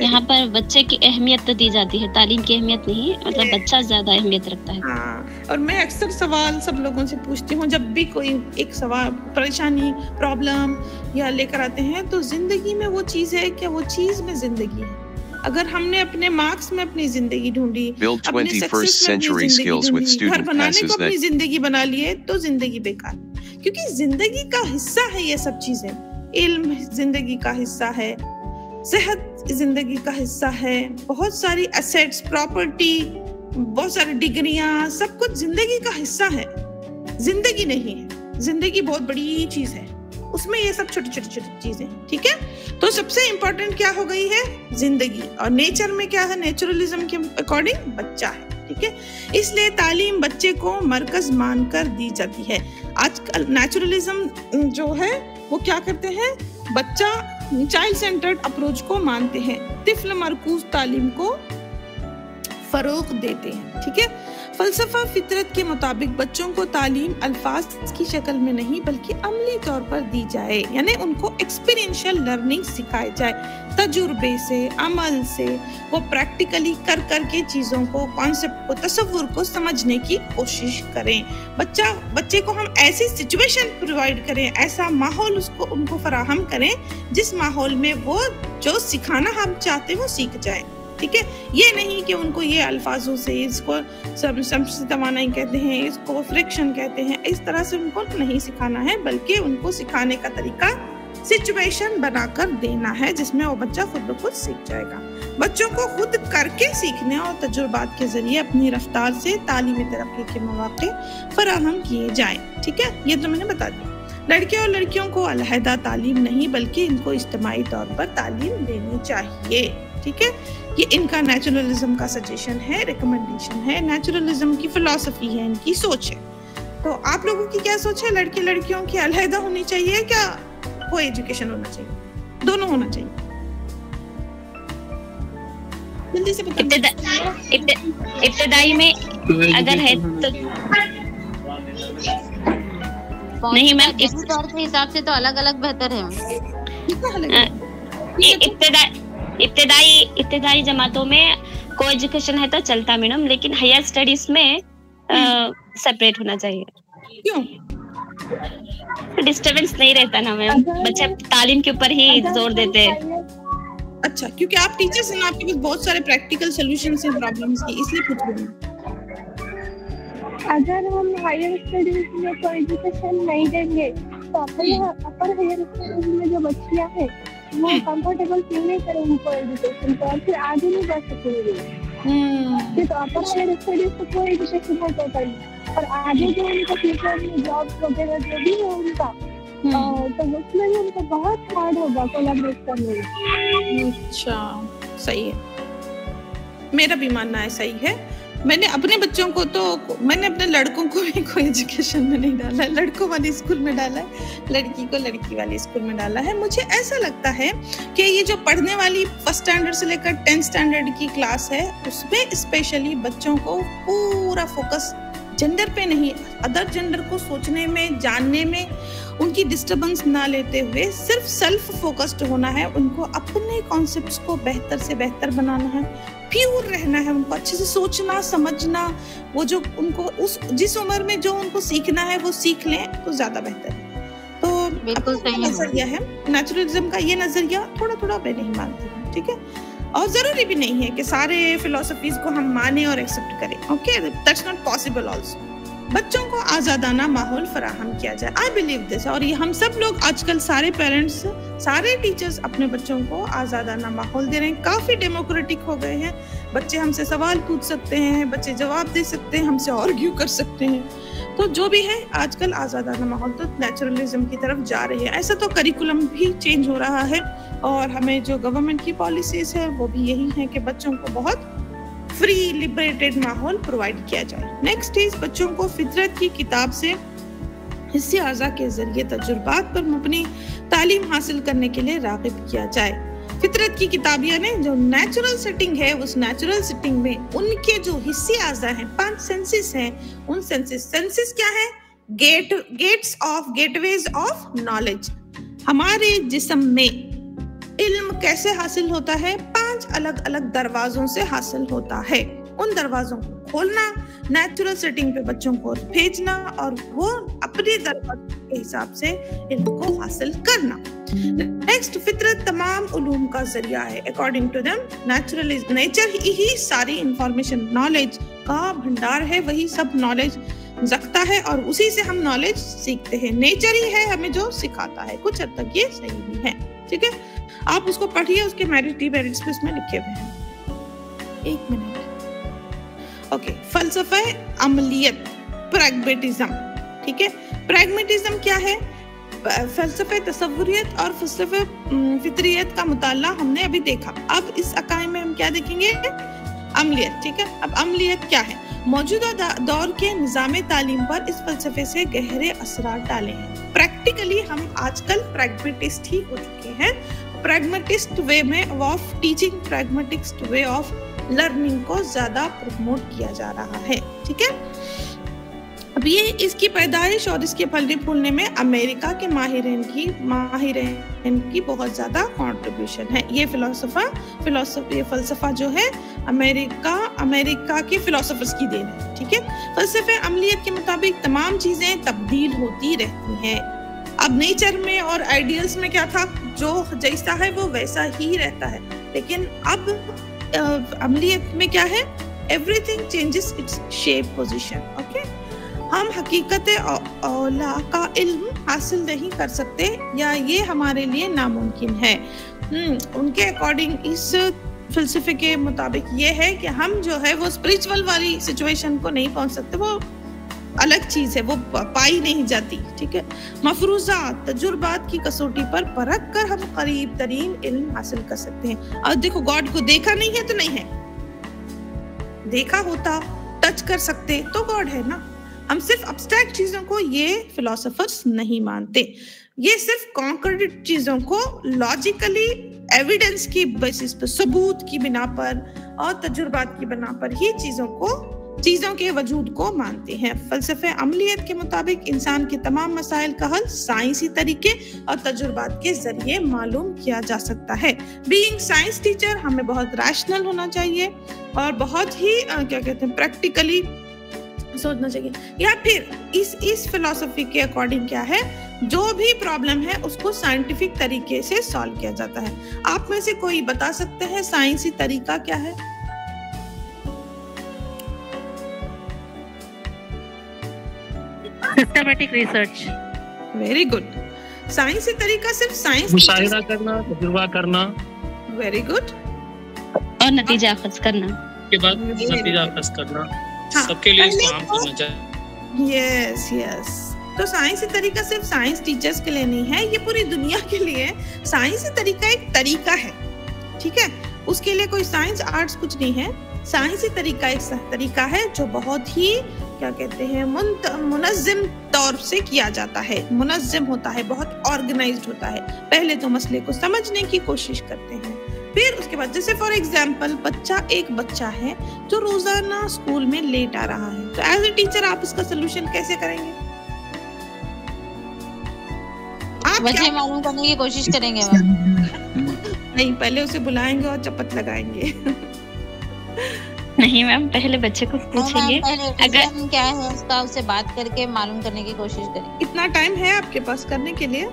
यहाँ पर बच्चे की अहमियत तो दी जाती है, तालीम की अहमियत नहीं, मतलब बच्चा ज्यादा अहमियत रखता है। हाँ, और मैं अक्सर सवाल सब लोगों से पूछती हूँ, जब भी कोई एक सवाल, परेशानी, प्रॉब्लम या लेकर आते हैं, तो जिंदगी में वो चीज है क्या, वो चीज में जिंदगी है? अगर हमने अपने मार्क्स में अपनी जिंदगी ढूंढी, अपने सक्सेस में अपनी जिंदगी ढूंढी, घर बनाने को अपनी जिंदगी बना लिए, तो जिंदगी बेकार, क्योंकि जिंदगी का हिस्सा है ये सब चीजें। इल्म जिंदगी का हिस्सा है, सेहत जिंदगी का हिस्सा है, बहुत सारी एसेट्स, प्रॉपर्टी, बहुत सारी डिग्रियां, सब कुछ जिंदगी का हिस्सा है, जिंदगी नहीं है। जिंदगी बहुत बड़ी चीज है, उसमें ये सब छोटी छोटी छोटी चीजें, ठीक है। तो सबसे इम्पोर्टेंट क्या हो गई है? जिंदगी। और नेचर में क्या है? नेचुरलिज्म के अकॉर्डिंग बच्चा है, ठीक है। इसलिए तालीम बच्चे को मरकज मानकर दी जाती है। आजकल नेचुरलिज्म जो है वो क्या करते हैं, बच्चा चाइल्ड सेंटर्ड अप्रोच को मानते हैं, तिफ्ल मरकूज तालीम को फरोग देते हैं, ठीक है। फलसफा फितरत के मुताबिक बच्चों को तालीम अल्फाज की शक्ल में नहीं बल्कि अमली तौर पर दी जाए, यानी उनको एक्सपीरियंशियल लर्निंग सिखाई जाए, तजुर्बे से, अमल से। वो प्रैक्टिकली कर करके चीज़ों को, कॉन्सेप्ट को, तस्वुर को समझने की कोशिश करें। बच्चे को हम ऐसी सिचुएशन प्रोवाइड करें, ऐसा माहौल उसको उनको फराहम करें जिस माहौल में वो जो सिखाना हम चाहते हैं वो सीख जाए, ठीक है। ये नहीं कि उनको ये अल्फाजों से, इसको समझदारी कहते हैं, इसको फ्रिक्शन कहते हैं, इस तरह से उनको नहीं सिखाना है, बल्कि उनको सिखाने का तरीका सिचुएशन बनाकर देना है जिसमें वो बच्चा खुद ब खुद सीख जाएगा। बच्चों को खुद करके सीखने और तजुर्बात के जरिए अपनी रफ्तार से तालीमी तरक्की के मौके फराहम किए जाएं, ठीक है। ये तो मैंने बता दिया, लड़के और लड़कियों को अलहदा तालीम नहीं बल्कि इनको इज्तिमाई तौर पर तालीम देनी चाहिए, ठीक है। ये इनका नेचुरलिज्म का सजेशन है, रिकमेंडेशन है, नेचुरलिज्म की फिलॉसफी है, इनकी सोच है। तो आप लोगों की क्या सोच है? लड़के लड़कियों की अलहदा होनी चाहिए क्या को एजुकेशन होना चाहिए? दोनों होना चाहिए, जल्दी से बताइए। इब्तिदाई में अगर है तो नहीं मैम, इस हिसाब से तो अलग अलग बेहतर है। इब्तिदाई जमातों में को एजुकेशन है तो चलता मैडम, लेकिन हायर स्टडीज में सेपरेट होना चाहिए। क्यों? डिस्टर्बेंस नहीं रहता ना मैम, बच्चे तालीम के ऊपर ही जोर देते हैं। अच्छा, क्योंकि आप टीचर्स हैं, आपके पास बहुत सारे प्रैक्टिकल सॉल्यूशंस हैं प्रॉब्लम्स की, इसलिए पूछ रही हूं। अगर हम हायर स्टडीज में को एजुकेशन नहीं देंगे तो अपर हायर स्टडीज में जो बच्चियां हैं वो कंफर्टेबल फील नहीं करेंगे कोई एजुकेशन पर, फिर आगे नहीं बढ़ सकेंगे। तो अपर हायर स्टडीज तो कोई एजुकेशन नहीं करता, और आगे जो उनका फ्यूचर में जॉब वगैरह जो भी है उनका, तो उसमें भी उनको बहुत हार्ड होगा कोलैबोरेट करने में। अच्छा, सही है, मेरा भी मानना है सही है। मैंने अपने बच्चों को तो, मैंने अपने लड़कों को भी कोई एजुकेशन में नहीं डाला, लड़कों वाले स्कूल में डाला है, लड़की को लड़की वाले स्कूल में डाला है। मुझे ऐसा लगता है कि ये जो पढ़ने वाली फर्स्ट स्टैंडर्ड से लेकर 10th स्टैंडर्ड की क्लास है, उसमें स्पेशली बच्चों को पूरा फोकस जेंडर पे नहीं, अदर जेंडर को सोचने में, जानने में, उनकी डिस्टर्बेंस ना लेते हुए सिर्फ सेल्फ फोकस्ड होना है। उनको अपने कॉन्सेप्ट्स को बेहतर से बेहतर बनाना है, प्योर रहना है, उनको अच्छे से सोचना समझना, वो जो उनको उस जिस उम्र में जो उनको सीखना है वो सीख लें तो ज़्यादा बेहतर है। तो बिल्कुल सही नजरिया है नेचुरलिज्म का, ये नज़रिया थोड़ा थोड़ा मैं नहीं मानती हूँ, ठीक है। और ज़रूरी भी नहीं है कि सारे फिलोसफीज को हम माने और एक्सेप्ट करें, okay, that's not possible also. बच्चों को आज़ादाना माहौल फराहम किया जाए, आई बिलीव दिस। और ये हम सब लोग आजकल सारे पेरेंट्स, सारे टीचर्स अपने बच्चों को आज़ादाना माहौल दे रहे हैं, काफ़ी डेमोक्रेटिक हो गए हैं। बच्चे हमसे सवाल पूछ सकते हैं, बच्चे जवाब दे सकते हैं, हमसे आर्ग्यू कर सकते हैं। तो जो भी है आजकल आज़ादाना माहौल तो नेचुरलिज्म की तरफ जा रही है। ऐसा तो करिकुलम भी चेंज हो रहा है, और हमें जो गवर्नमेंट की पॉलिसीज़ है वो भी यही है कि बच्चों को बहुत फ्री लिबरेटेड माहौल प्रोवाइड किया जाए। नेक्स्ट इज बच्चों को फितरत की किताब से हिस्से आज़ा के जरिए तजुर्बात पर मबनी तालीम हासिल करने के लिए राग़िब किया जाए। फितरत की किताबियाँ ने जो नेचुरल सेटिंग है, उस नेचुरल सेटिंग में उनके जो हिस्से आज़ा हैं, 5 सेंसेस हैं, उन सेंसेस क्या है? Gateways of knowledge. हमारे जिस्म में इल्म कैसे हासिल होता है? 5 अलग अलग दरवाजों से हासिल होता है। उन दरवाजों को खोलना, नेचुरल सेटिंग पे बच्चों को भेजना, और वो अपने दरवाजे के हिसाब से इल्म को हासिल करना। नेक्स्ट, फितरत तमाम उलूम का जरिया है। According to them natural is nature ही सारी इंफॉर्मेशन, नॉलेज का भंडार है, वही सब नॉलेज रखता है और उसी से हम नॉलेज सीखते हैं। नेचर ही है हमें जो सिखाता है, कुछ हद तक ये सही भी है, ठीक है। आप उसको पढ़िए, उसके मेरिट्स पे उसमें लिखे हुए हैं। 1 मिनट, ओके। फलसफा अमलियत, प्रैग्मेटिज्म, ठीक है। प्रैग्मेटिज्म क्या है? फलसफे तसव्वुरियत और फलसफे फितरियत का मुताला हमने अभी देखा। अब इस अकाई में हम क्या देखेंगे? अमलियत। ठीक है, अब अमलियत क्या है? मौजूदा दौर के निज़ामे तालीम पर इस फलसफे से गहरे असरार डाले हैं। प्रैक्टिकली हम आजकल प्रैग्मेटिस्ट ही हो चुके हैं। प्रैग्मेटिस्ट वे में of teaching, pragmatist way of learning को ज्यादा प्रमोट किया जा रहा है। ठीक है, अब ये इसकी पैदाइश और इसके फलने फूलने में अमेरिका के माहिरीन की बहुत ज्यादा कंट्रीब्यूशन है। ये फलसफा जो है अमेरिका के फिलोसोफर्स की देन है। ठीक है, फलसफे अमलियत के मुताबिक तमाम चीजें तब्दील होती रहती हैं। अब नेचर में और आइडियल्स में क्या था, जो जैसा है वो वैसा ही रहता है, लेकिन अब अमलियत में क्या है, everything changes its shape position. Okay, हम हकीकत औला का इल्म हासिल नहीं कर सकते या ये हमारे लिए नामुमकिन है। उनके अकॉर्डिंग इस फिलसफे के मुताबिक ये है कि हम जो है वो स्पिरिचुअल वाली सिचुएशन को नहीं पहुंच सकते, वो अलग चीज है, वो पाई नहीं जाती। ठीक है, मफरूजात तजुर्बात की कसौटी पर परख कर हम करीब तरीन इल्म हासिल कर सकते हैं। और देखो, गॉड को देखा नहीं है तो नहीं है, देखा होता टच कर सकते तो गॉड है ना। हम सिर्फ अब्स्ट्रैक्ट चीजों को ये फिलोसोफर्स नहीं मानते, ये सिर्फ कॉन्क्रीट चीजों को लॉजिकली एविडेंस की बेसिस पर, सबूत की बिना पर और तजुर्बात की बिना पर ही चीजों के वजूद को मानते हैं। फलसफे अमलियत के मुताबिक इंसान के तमाम मसाइल का हल साइंसी तरीके और तजुर्बात के जरिए मालूम किया जा सकता है। बीइंग साइंस टीचर हमें बहुत रैशनल होना चाहिए और बहुत ही क्या कहते हैं प्रैक्टिकली सोचना चाहिए। या फिर इस फिलॉसफी के अकॉर्डिंग क्या है, जो भी प्रॉब्लम है उसको साइंटिफिक तरीके से सॉल्व किया जाता है। आप में से कोई बता सकते हैं साइंसी तरीका क्या है? Systematic research. Very good. साइंसी तरीका सिर्फ साइंस मुशाहिदा करना, तजुर्बा करना। Very good. और नतीजा अखज़ करना के बाद नतीजा अखज़ करना। हाँ, सबके लिए काम करना चाहिए। यस यस, तो साइंसी तरीका सिर्फ साइंस टीचर्स के लिए नहीं है, ये पूरी दुनिया के लिए साइंसी तरीका एक तरीका है। ठीक है, उसके लिए कोई साइंस आर्ट्स कुछ नहीं है। साइंसी तरीका एक तरीका है जो बहुत ही क्या कहते हैं मुनज़्ज़म तौर से किया जाता है, मुनज़्ज़म होता है, बहुत ऑर्गेनाइज्ड होता है। पहले तो मसले को समझने की कोशिश करते हैं, फिर उसके बाद जैसे फॉर एग्जाम्पल एक बच्चा है जो रोजाना स्कूल में लेट आ रहा है, तो एज ए टीचर आप इसका सलूशन कैसे करेंगे? आप वजह मालूम करने की कोशिश करेंगे मैम? नहीं, पहले उसे बुलाएंगे और चपत लगाएंगे। नहीं मैम, पहले बच्चे को पूछेंगे अगर क्या है उसका, उससे बात करके मालूम करने की कोशिश करेंगे। इतना टाइम है आपके पास करने के लिए?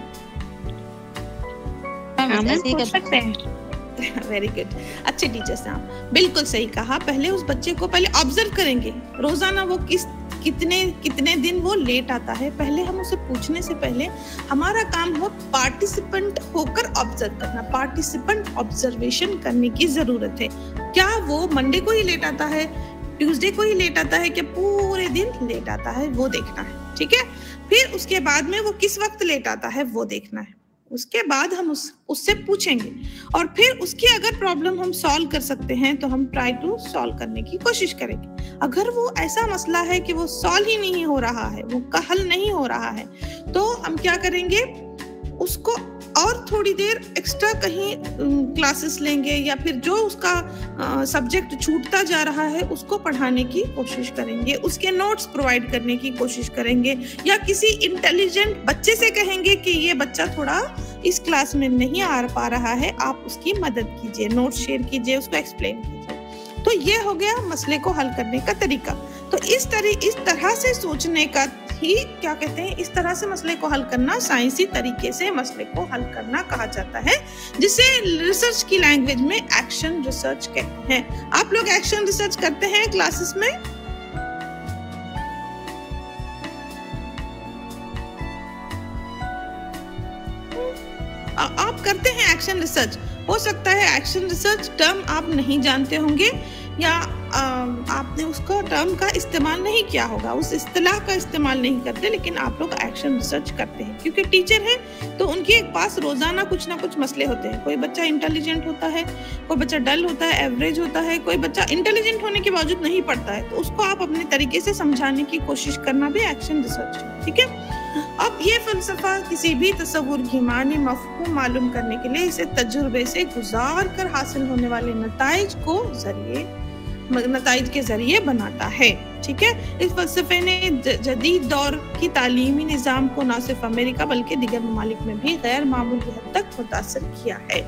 कर सकते हैं। वेरी गुड, अच्छे टीचर्स हैं आप, बिल्कुल सही कहा। पहले उस बच्चे को ऑब्जर्व करेंगे, रोजाना वो कितने दिन वो लेट आता है। पहले हम उसे पूछने से पहले हमारा काम हो पार्टिसिपेंट होकर ऑब्जर्व करना, पार्टिसिपेंट ऑब्जर्वेशन करने की जरूरत है। क्या वो मंडे को ही लेट आता है, ट्यूसडे को ही लेट आता है, क्या पूरे दिन लेट आता है, वो देखना है। ठीक है, फिर उसके बाद में वो किस वक्त लेट आता है वो देखना है। उसके बाद हम उससे पूछेंगे और फिर उसकी अगर प्रॉब्लम हम सॉल्व कर सकते हैं तो हम ट्राई टू सॉल्व करने की कोशिश करेंगे। अगर वो ऐसा मसला है कि वो सॉल्व ही नहीं हो रहा है, वो हल नहीं हो रहा है, तो हम क्या करेंगे, उसको और थोड़ी देर एक्स्ट्रा कहीं क्लासेस लेंगे या फिर जो उसका सब्जेक्ट छूटता जा रहा है उसको पढ़ाने की कोशिश करेंगे, उसके नोट्स प्रोवाइड करने की कोशिश करेंगे, या किसी इंटेलिजेंट बच्चे से कहेंगे कि ये बच्चा थोड़ा इस क्लास में नहीं आ पा रहा है, आप उसकी मदद कीजिए, नोट्स शेयर कीजिए, उसको एक्सप्लेन कीजिए। तो ये हो गया मसले को हल करने का तरीका। तो इस तरह से सोचने का ही क्या कहते हैं, इस तरह से मसले को हल करना, साइंसी तरीके से मसले को हल करना कहा जाता है, जिसे रिसर्च की लैंग्वेज में एक्शन रिसर्च कहते हैं। आप लोग एक्शन रिसर्च करते हैं क्लासेस में? आप करते हैं एक्शन रिसर्च? हो सकता है एक्शन रिसर्च टर्म आप नहीं जानते होंगे या आपने उसका टर्म का इस्तेमाल नहीं किया होगा, उस इस्तिलाह का इस्तेमाल नहीं करते, लेकिन आप लोग एक्शन रिसर्च करते हैं क्योंकि टीचर हैं तो उनके पास रोजाना कुछ ना कुछ मसले होते हैं। कोई बच्चा इंटेलिजेंट होता है, कोई बच्चा डल होता है, एवरेज होता है, कोई बच्चा इंटेलिजेंट होने के बावजूद नहीं पढ़ता है, तो उसको आप अपने तरीके से समझाने की कोशिश करना भी एक्शन रिसर्च है। ठीक है, अब ये फलसफा किसी भी तस्वुर घिमानी मफ़हूम मालूम करने के लिए इसे तजुर्बे से गुजार कर हासिल होने वाले नताइज के जरिए बनाता है। ठीक है, इस फलसफे ने जदीद दौर की तालीमी निज़ाम को न सिर्फ अमेरिका बल्कि दीगर ममालिक में भी गैर मामूली हद तक मुतासर किया है।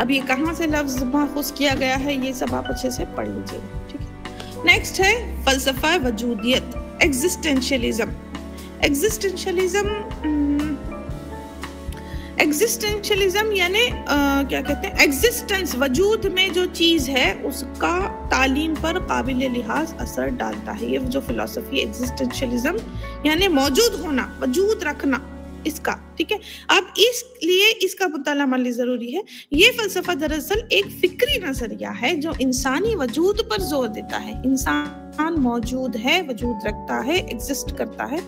अब ये कहाँ से लफ्ज महफूज किया गया है ये सब आप अच्छे से पढ़ लीजिएगा। ठीक है, नेक्स्ट है फलसफा वजूदियत, एग्जिस्टेंशियलिज्म। एग्जिस्टेंशियलिज्म यानी क्या कहते हैं, एग्जिस्टेंस, वजूद में जो चीज़ है उसका तालीम पर काबिल लिहाज असर डालता है। ये जो फिलॉसफी एग्जिस्टेंशियलिज्म यानी मौजूद होना, वजूद रखना इसका। ठीक है, अब इसलिए इसका मुताला मानना जरूरी है। ये फलसफा दरअसल एक फिक्री नजरिया है जो इंसानी वजूद पर जोर देता है। इंसान मौजूद है, वजूद रखता है, एग्जिस्ट करता है।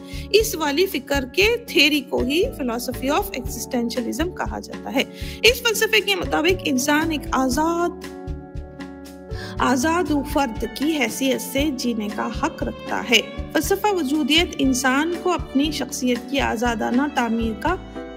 इस वाली फिकर के थ्योरी को ही फिलॉसफी ऑफ एग्जिस्टेंशियलिज्म कहा जाता है। इस फलसफे के मुताबिक इंसान एक आजाद फर्द की हैसियत से जीने का हक रखता है। फलसफा वजूदियत इंसान को अपनी शख्सियत की आजादाना तामीर का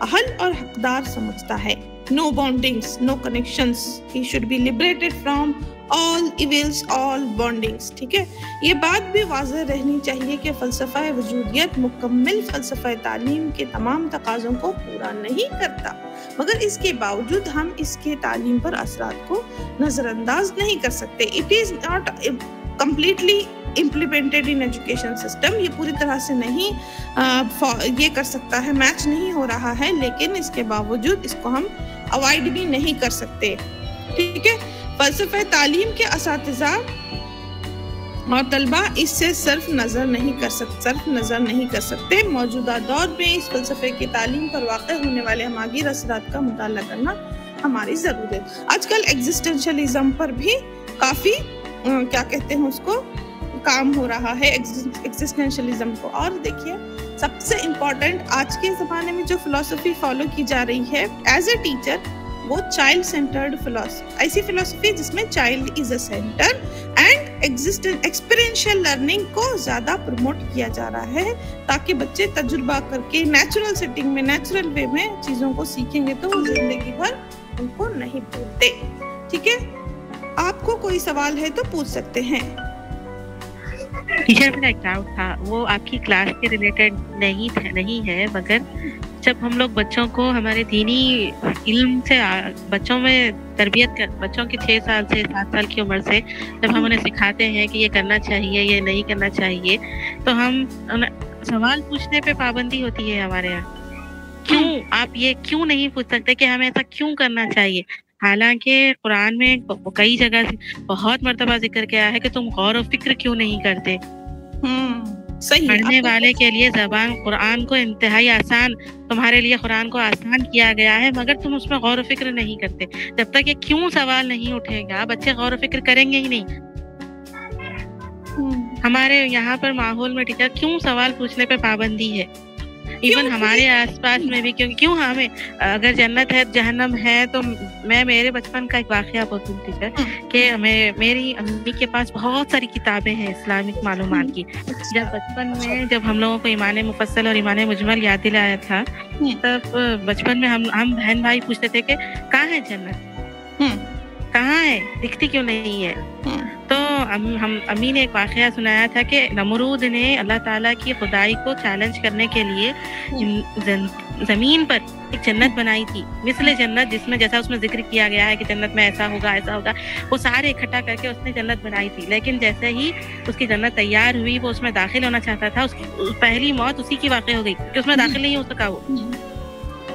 अहल और हकदार समझता है। No bondings, no connections. He should be liberated from all evils, all bondings. ठीक है, ये बात भी वाज़ह रहनी चाहिए कि फ़लसफ़ा वजूदियत मुकम्मल फ़लसफ़ा तालीम के तमाम तकाज़ों को पूरा नहीं करता, मगर इसके बावजूद हम इसके तालीम पर असरात को नज़रअंदाज नहीं कर सकते। It is not completely implemented in education system, ये पूरी तरह से नहीं ये कर सकता है, मैच नहीं हो रहा है, लेकिन इसके बावजूद इसको हम अवॉइड भी नहीं कर सकते। ठीक है, फलसफे तालीम के असातिज़ा और तलबा इससे सर्फ नज़र नहीं कर सकते। मौजूदा दौर में इस फलसफे की तालीम पर वाक़ होने वाले हमारी असरात का मुताला करना हमारी ज़रूरत है। आजकल एग्जिस्टेंशलिज्म पर भी काफ़ी क्या कहते हैं उसको काम हो रहा है, एग्जिस्टेंशियलिज्म को। और देखिए सबसे इम्पोर्टेंट आज के ज़माने में जो फिलॉसफी फॉलो की जा रही है एज अ टीचर, वो चाइल्ड सेंटर्ड फिलॉसफी, ऐसी फिलॉसफी जिसमें child is a centre and experiential learning को ज़्यादा प्रमोट किया जा रहा है, ताकि बच्चे तजुर्बा करके नेचुरल सेटिंग में, नेचुरल वे में चीज़ों को सीखेंगे तो वो जिंदगी भर उनको नहीं भूलते। ठीक है, आपको कोई सवाल है तो पूछ सकते हैं। टीचर, मेरा एक डाउट था, वो आपकी क्लास के रिलेटेड नहीं है, मगर जब हम लोग बच्चों को हमारे दीनी इल्म से बच्चों में तरबियत कर, बच्चों की 6 साल से 7 साल की उम्र से जब हम उन्हें सिखाते हैं कि ये करना चाहिए, ये नहीं करना चाहिए, तो हम सवाल पूछने पे पाबंदी होती है हमारे यहाँ। क्यों आप ये क्यों नहीं पूछ सकते कि हमें ऐसा क्यों करना चाहिए? हालांकि कुरान में कई जगह बहुत मर्तबा जिक्र किया है कि तुम गौर और फिक्र क्यों नहीं करते। सही, पढ़ने वाले के लिए ज़बान कुरान को इंतहाई आसान, तुम्हारे लिए कुरान को आसान किया गया है, मगर तुम उसमें गौर और फिक्र नहीं करते। जब तक ये क्यों सवाल नहीं उठेगा, बच्चे गौर और फिक्र करेंगे ही नहीं। हमारे यहाँ पर माहौल में टीचर क्यों सवाल पूछने पे पाबंदी है? इवन हमारे आसपास में भी क्यों हमें, अगर जन्नत है जहन्नम है, तो मैं मेरे बचपन का एक वाकया बोलती हूँ टीचर कि मेरी अम्मी के पास बहुत सारी किताबें हैं इस्लामिक मालूमात की। जब बचपन में जब हम लोगों को ईमान मुफस्सल और ईमान मुजमल याद दिलाया था, तब बचपन में हम बहन भाई पूछते थे कि कहाँ है जन्नत, कहाँ है, दिखती क्यों नहीं है। तो हम अम्मी ने एक वाकया सुनाया था कि नमरूद ने अल्लाह ताला की खुदाई को चैलेंज करने के लिए ज़मीन पर एक जन्नत बनाई थी, मिसल जन्नत, जिसमें जैसा उसमें जिक्र किया गया है कि जन्नत में ऐसा होगा, वो सारे इकट्ठा करके उसने जन्नत बनाई थी। लेकिन जैसे ही उसकी जन्नत तैयार हुई, वो उसमें दाखिल होना चाहता था, उसकी पहली मौत उसी की वाकई हो गई कि उसमें दाखिल नहीं हो सका वो,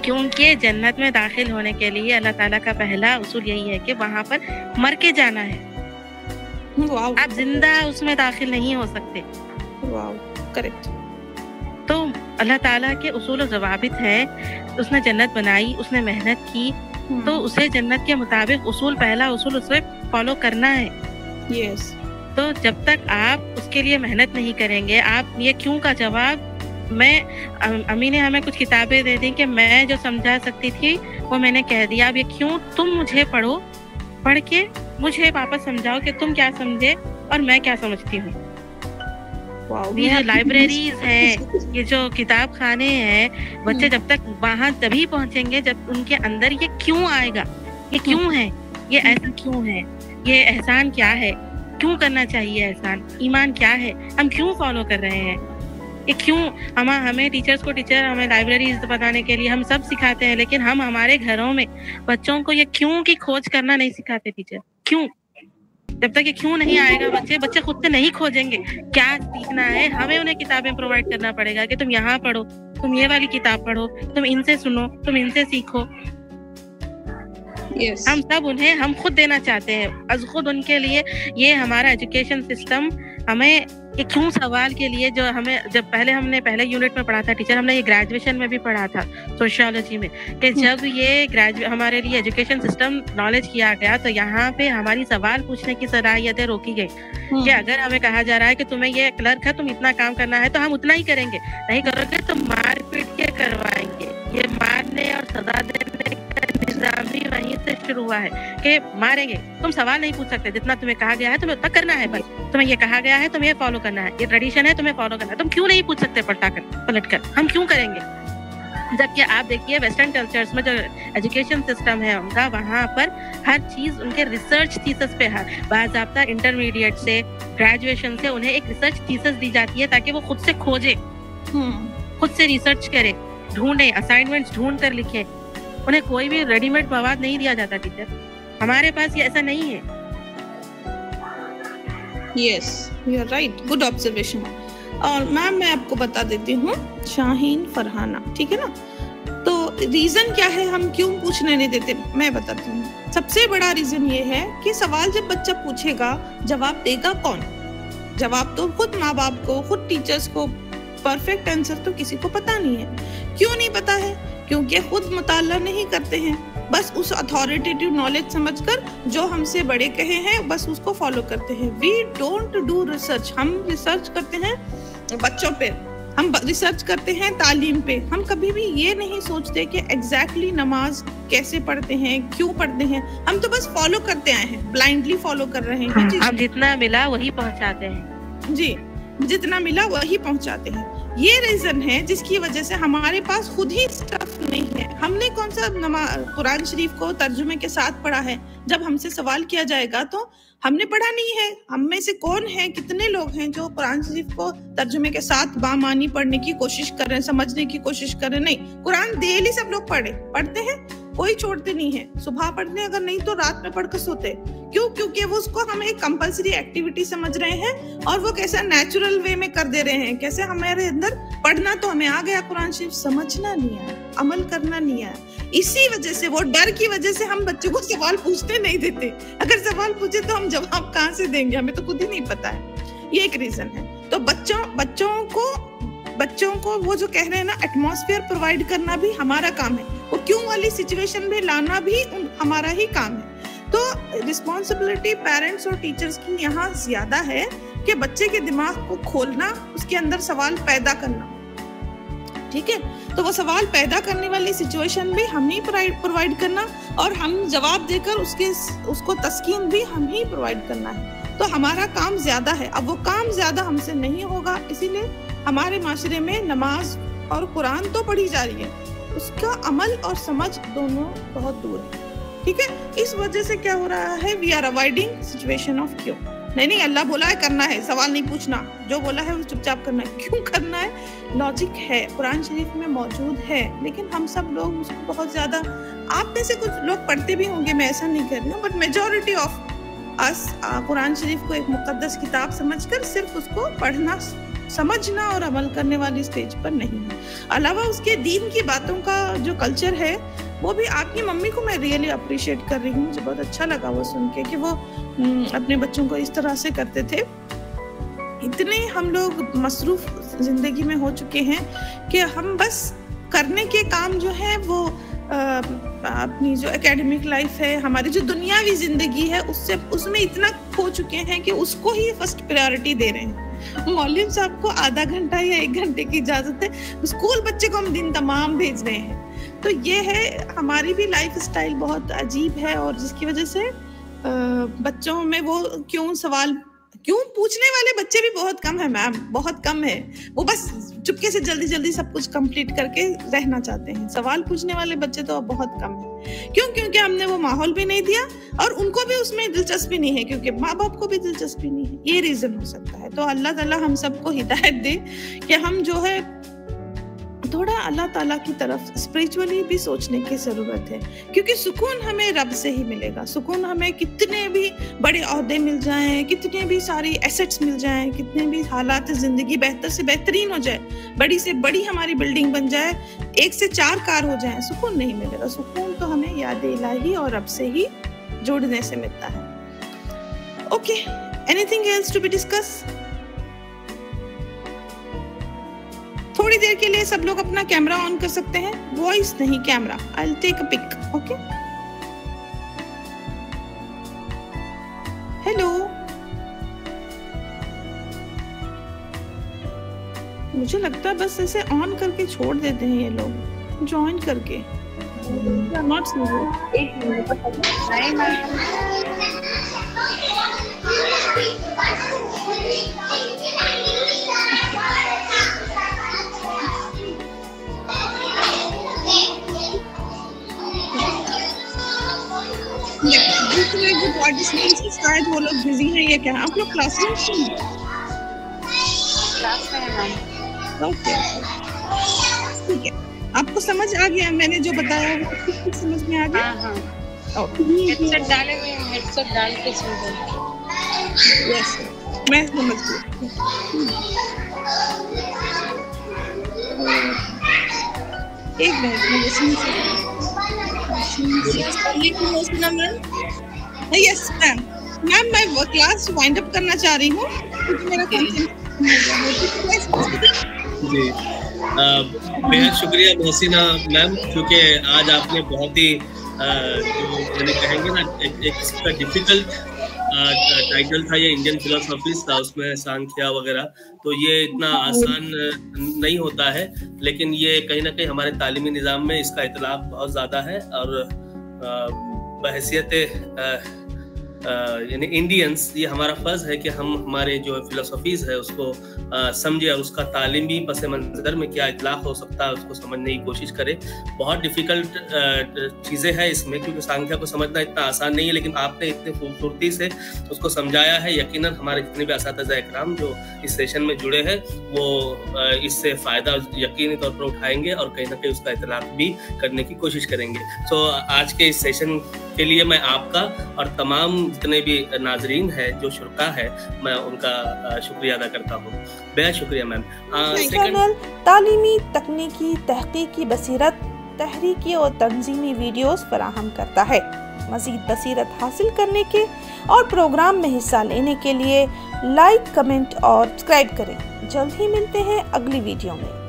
क्योंकि जन्नत में दाखिल होने के लिए अल्लाह ताला का पहला उसूल यही है कि वहाँ पर मर के जाना है, आप जिंदा उसमें दाखिल नहीं हो सकते। करेक्ट। तो अल्लाह ताला के उसूल और जवाबित है, उसने जन्नत बनाई, उसने मेहनत की, तो उसे जन्नत के मुताबिक उसूल, पहला उसूल उसे फॉलो करना है। yes. तो जब तक आप उसके लिए मेहनत नहीं करेंगे, आप ये क्यों का जवाब मैं अम्मी ने हमें कुछ किताबें दे दी कि मैं जो समझा सकती थी वो मैंने कह दिया, अब ये क्यों, तुम मुझे पढ़ो, पढ़ के मुझे वापस समझाओ कि तुम क्या समझे और मैं क्या समझती हूँ। ये लाइब्रेरीज हैं, ये जो किताब खाने हैं, बच्चे जब तक वहां तभी पहुंचेंगे जब उनके अंदर ये क्यों आएगा, ये क्यों है, ये ऐसा क्यों है, ये एहसान क्या है, क्यों करना चाहिए एहसान, ईमान क्या है, हम क्यों फॉलो कर रहे हैं, ये क्यों हमें टीचर्स को, टीचर हमें लाइब्रेरीज बताने के लिए हम सब सिखाते हैं, लेकिन हम हमारे घरों में बच्चों को ये क्यों की खोज करना नहीं सिखाते टीचर, क्यों। जब तक ये क्यों नहीं आएगा, बच्चे खुद से नहीं खोजेंगे क्या सीखना है, हमें उन्हें किताबें प्रोवाइड करना पड़ेगा कि तुम यहाँ पढ़ो, तुम ये वाली किताब पढ़ो, तुम इनसे सुनो, तुम इनसे सीखो। yes. हम सब उन्हें हम खुद देना चाहते हैं, अज खुद उनके लिए ये हमारा एजुकेशन सिस्टम हमें ये क्यों सवाल के लिए, जो हमें जब हमने पहले यूनिट में पढ़ा था टीचर, हमने ये ग्रेजुएशन में भी पढ़ा था सोशियोलॉजी में, कि जब ये हमारे लिए एजुकेशन सिस्टम नॉलेज किया गया तो यहाँ पे हमारी सवाल पूछने की सलाहियतें रोकी गई, कि अगर हमें कहा जा रहा है कि तुम्हें ये क्लर्क है, तुम इतना काम करना है, तो हम उतना ही करेंगे, नहीं करोगे तो मार पीट के करवाएंगे। ये मारने और सजा देने का निजाम भी वहीं से शुरू हुआ है कि मारेंगे, तुम सवाल नहीं पूछ सकते, जितना तुम्हें कहा गया है तुम्हें उतना करना है, बस तुम्हें ये कहा गया है तुम्हें फॉलो करना है, ये ट्रेडिशन है तुम्हें फॉलो करना है, तुम क्यों नहीं पूछ सकते पलटकर हम क्यों करेंगे। जबकि आप देखिए वेस्टर्न कल्चर्स में जो एजुकेशन सिस्टम है उनका, वहाँ पर हर चीज उनके रिसर्च थीसिस पे है, बाज़ाब्ता इंटरमीडिएट से ग्रेजुएशन से उन्हें एक रिसर्च थीसिस दी जाती है ताकि वो खुद से खोजे, खुद से रिसर्च करे, ढूंढे, असाइनमेंट ढूंढ कर लिखे, उन्हें कोई भी रेडीमेड मवाद नहीं दिया जाता टीचर। हमारे पास ये ऐसा नहीं है। Yes, you are right, good observation. और मैम मैं आपको बता देती हूँ, शाहीन फरहाना, ठीक है ना, तो रीजन क्या है हम क्यों पूछने नहीं देते, मैं बताती हूँ। सबसे बड़ा रीजन ये है कि सवाल जब बच्चा पूछेगा, जवाब देगा कौन, जवाब तो खुद माँ बाप को, खुद टीचर्स को, परफेक्ट आंसर तो किसी को पता नहीं है। क्यों नहीं पता है? क्योंकि खुद मुताला नहीं करते हैं, बस उस अथॉरिटेटिव नॉलेज समझकर जो हमसे बड़े कहे हैं बस उसको फॉलो करते हैं। We don't do research. हम रिसर्च करते हैं बच्चों पे, हम रिसर्च करते हैं तालीम पे, हम कभी भी ये नहीं सोचते कि एग्जैक्टली नमाज कैसे पढ़ते हैं, क्यों पढ़ते हैं, हम तो बस फॉलो करते आए हैं, ब्लाइंडली फॉलो कर रहे हैं। हम जितना मिला वही पहुँचाते हैं, जी जितना मिला वही पहुँचाते हैं। ये रीजन है जिसकी वजह से हमारे पास खुद ही स्टफ नहीं है। हमने कौन सा कुरान शरीफ को तर्जुमे के साथ पढ़ा है? जब हमसे सवाल किया जाएगा तो हमने पढ़ा नहीं है। हम में से कौन है, कितने लोग हैं जो कुरान शरीफ को तर्जुमे के साथ बामानी पढ़ने की कोशिश कर रहे हैं, समझने की कोशिश कर रहे हैं? नहीं, कुरान डेली सब लोग पढ़ते हैं, कोई छोड़ते नहीं है। सुबह पढ़ने अगर नहीं तो रात में पढ़कर सोते, क्यों? क्योंकि वो उसको हम एक कंपल्सरी एक्टिविटी समझ रहे हैं और वो कैसा नेचुरल वे में कर दे रहे हैं, कैसे हमारे अंदर पढ़ना तो हमें आ गया कुरान शरीफ, समझना नहीं आया, अमल करना नहीं आया। इसी वजह से, वो डर की वजह से हम बच्चों को सवाल पूछने नहीं देते। अगर सवाल पूछे तो हम जवाब कहाँ से देंगे, हमें तो खुद ही नहीं पता है। ये एक रीजन है। तो बच्चों को वो जो कह रहे हैं ना, एटमॉस्फेयर प्रोवाइड करना भी हमारा काम है, वो क्यों वाली सिचुएशन में लाना भी हमारा ही काम है। तो रिस्पॉन्सिबिलिटी पेरेंट्स और टीचर्स की यहाँ ज्यादा है कि बच्चे के दिमाग को खोलना, उसके अंदर सवाल पैदा करना, ठीक है। तो वो सवाल पैदा करने वाली सिचुएशन भी हम ही प्रोवाइड करना और हम जवाब देकर उसको तस्कीन भी हम ही प्रोवाइड करना है। तो हमारा काम ज्यादा है। अब वो काम ज्यादा हमसे नहीं होगा, इसीलिए हमारे माशरे में नमाज और कुरान तो पढ़ी जा रही है, उसका अमल और समझ दोनों बहुत दूर है, ठीक है। इस वजह से क्या हो रहा है, we are avoiding situation of क्यों। नहीं, अल्लाह बोला है करना है, सवाल नहीं पूछना, जो बोला है वो चुपचाप करना है। क्यों करना है? लॉजिक है, कुरान शरीफ में मौजूद है, लेकिन हम सब लोग उसको बहुत ज्यादा, आप में से कुछ लोग पढ़ते भी होंगे, मैं ऐसा नहीं कर रही हूँ, but majority of us Quran शरीफ को एक मुकद्दस किताब समझकर सिर्फ उसको पढ़ना, समझना और अमल करने वाली स्टेज पर नहीं है। अलावा उसके दीन की बातों का जो कल्चर है वो भी, आपकी मम्मी को मैं रियली अप्रिशिएट कर रही हूँ, मुझे बहुत अच्छा लगा वो सुन के कि वो अपने बच्चों को इस तरह से करते थे। इतने हम लोग मसरूफ जिंदगी में हो चुके हैं कि हम बस करने के काम जो है वो अपनी जो एकेडमिक लाइफ है, हमारी जो दुनियावी जिंदगी है, उससे उसमें इतना खो चुके हैं कि उसको ही फर्स्ट प्रायोरिटी दे रहे हैं। मौलवी साहब को आधा घंटा या एक घंटे की इजाजत है, स्कूल बच्चे को हम दिन तमाम भेज रहे हैं। तो ये है, हमारी भी लाइफ स्टाइल बहुत अजीब है, और जिसकी वजह से बच्चों में वो क्यों पूछने वाले बच्चे भी बहुत कम है मैम, बहुत कम है। वो बस चुपके से जल्दी जल्दी सब कुछ कंप्लीट करके रहना चाहते हैं। सवाल पूछने वाले बच्चे तो अब बहुत कम है। क्यों? क्योंकि हमने वो माहौल भी नहीं दिया, और उनको भी उसमें दिलचस्पी नहीं है, क्योंकि माँ बाप को भी दिलचस्पी नहीं है। ये रीजन हो सकता है। तो अल्लाह ताला हम सबको हिदायत दे कि हम जो है थोड़ा अल्लाह ताला की तरफ स्पिरिचुअली भी सोचने की ज़रूरत है, क्योंकि सुकून हमें रब से ही मिलेगा। सुकून हमें कितने भी बड़े अहदे मिल जाएं, कितने भी सारे एसेट्स मिल जाएं, कितने भी हालात ज़िंदगी बेहतर से बेहतरीन हो जाए, बड़ी से बड़ी हमारी बिल्डिंग बन जाए, 1 से 4 कार हो जाए, सुकून नहीं मिलेगा। सुकून तो हमें याद इलाही और रब से ही जुड़ने से मिलता है। Okay, anything else to be discuss? थोड़ी देर के लिए सब लोग अपना कैमरा ऑन कर सकते हैं। वॉइस नहीं, camera. I will take a pic. Okay, hello, मुझे लगता है बस इसे ऑन करके छोड़ देते हैं ये लोग, ज्वाइन करके। नॉट समझ, एक मिनट। जो पार्टिसिपेंट्स शायद वो लोग बिजी हैं या क्या? आप लोग क्लास में हैं? ओके, ठीक है। आपको समझ आ गया मैंने जो बताया, वो समझ में आ गया? हाँ, हेडसेट डाले हुए, हेडसेट डाल के सुन रहे। यस, मैं समझ गई। एक मिनट, मुझे समझ। यस मैम, मैम मैं क्लास वाइंड अप करना चाह रही हूँ क्योंकि मेरा जी। बेहद शुक्रिया मोहसिना मैम, क्योंकि आज आपने बहुत ही जो कहेंगे ना एक इसका डिफिकल्ट टाइटल था, ये इंडियन फिलोसॉफीज था, उसमें सांख्या वगैरह, तो ये इतना आसान नहीं होता है, लेकिन ये कहीं ना कहीं हमारे तालीमी निज़ाम में इसका इतलाफ बहुत ज़्यादा है। और बहसियत यानी इंडियंस, ये हमारा फ़र्ज़ है कि हम हमारे जो फिलोसॉफीज़ है उसको समझे, और उसका तालीमी पस मंज़र में क्या इतलाफ हो सकता है उसको समझने की कोशिश करें। बहुत डिफ़िकल्ट चीज़ें हैं इसमें, क्योंकि सांख्या को समझना इतना आसान नहीं है, लेकिन आपने इतने खूबसूरती से उसको समझाया है। यकीनन हमारे जितने भी असातिज़ा इकराम जो इस सेशन में जुड़े हैं, वो इससे फ़ायदा यकीनी तौर पर उठाएँगे और कहीं ना कहीं उसका इतलाफ भी करने की कोशिश करेंगे। तो आज के इस सेशन के लिए मैं आपका और तमाम जितने भी नाजरीन है जो शुरका है, मैं उनका शुक्रिया अदा करता हूँ। बेहद शुक्रिया मैम। तालीमी, तकनीकी, तहकीकी बसीरत, तहरीकी और तंजीमी वीडियोस फराहम करता है। मज़ीद बसीरत हासिल करने के और प्रोग्राम में हिस्सा लेने के लिए लाइक, कमेंट और सब्सक्राइब करें। जल्द ही मिलते हैं अगली वीडियो में।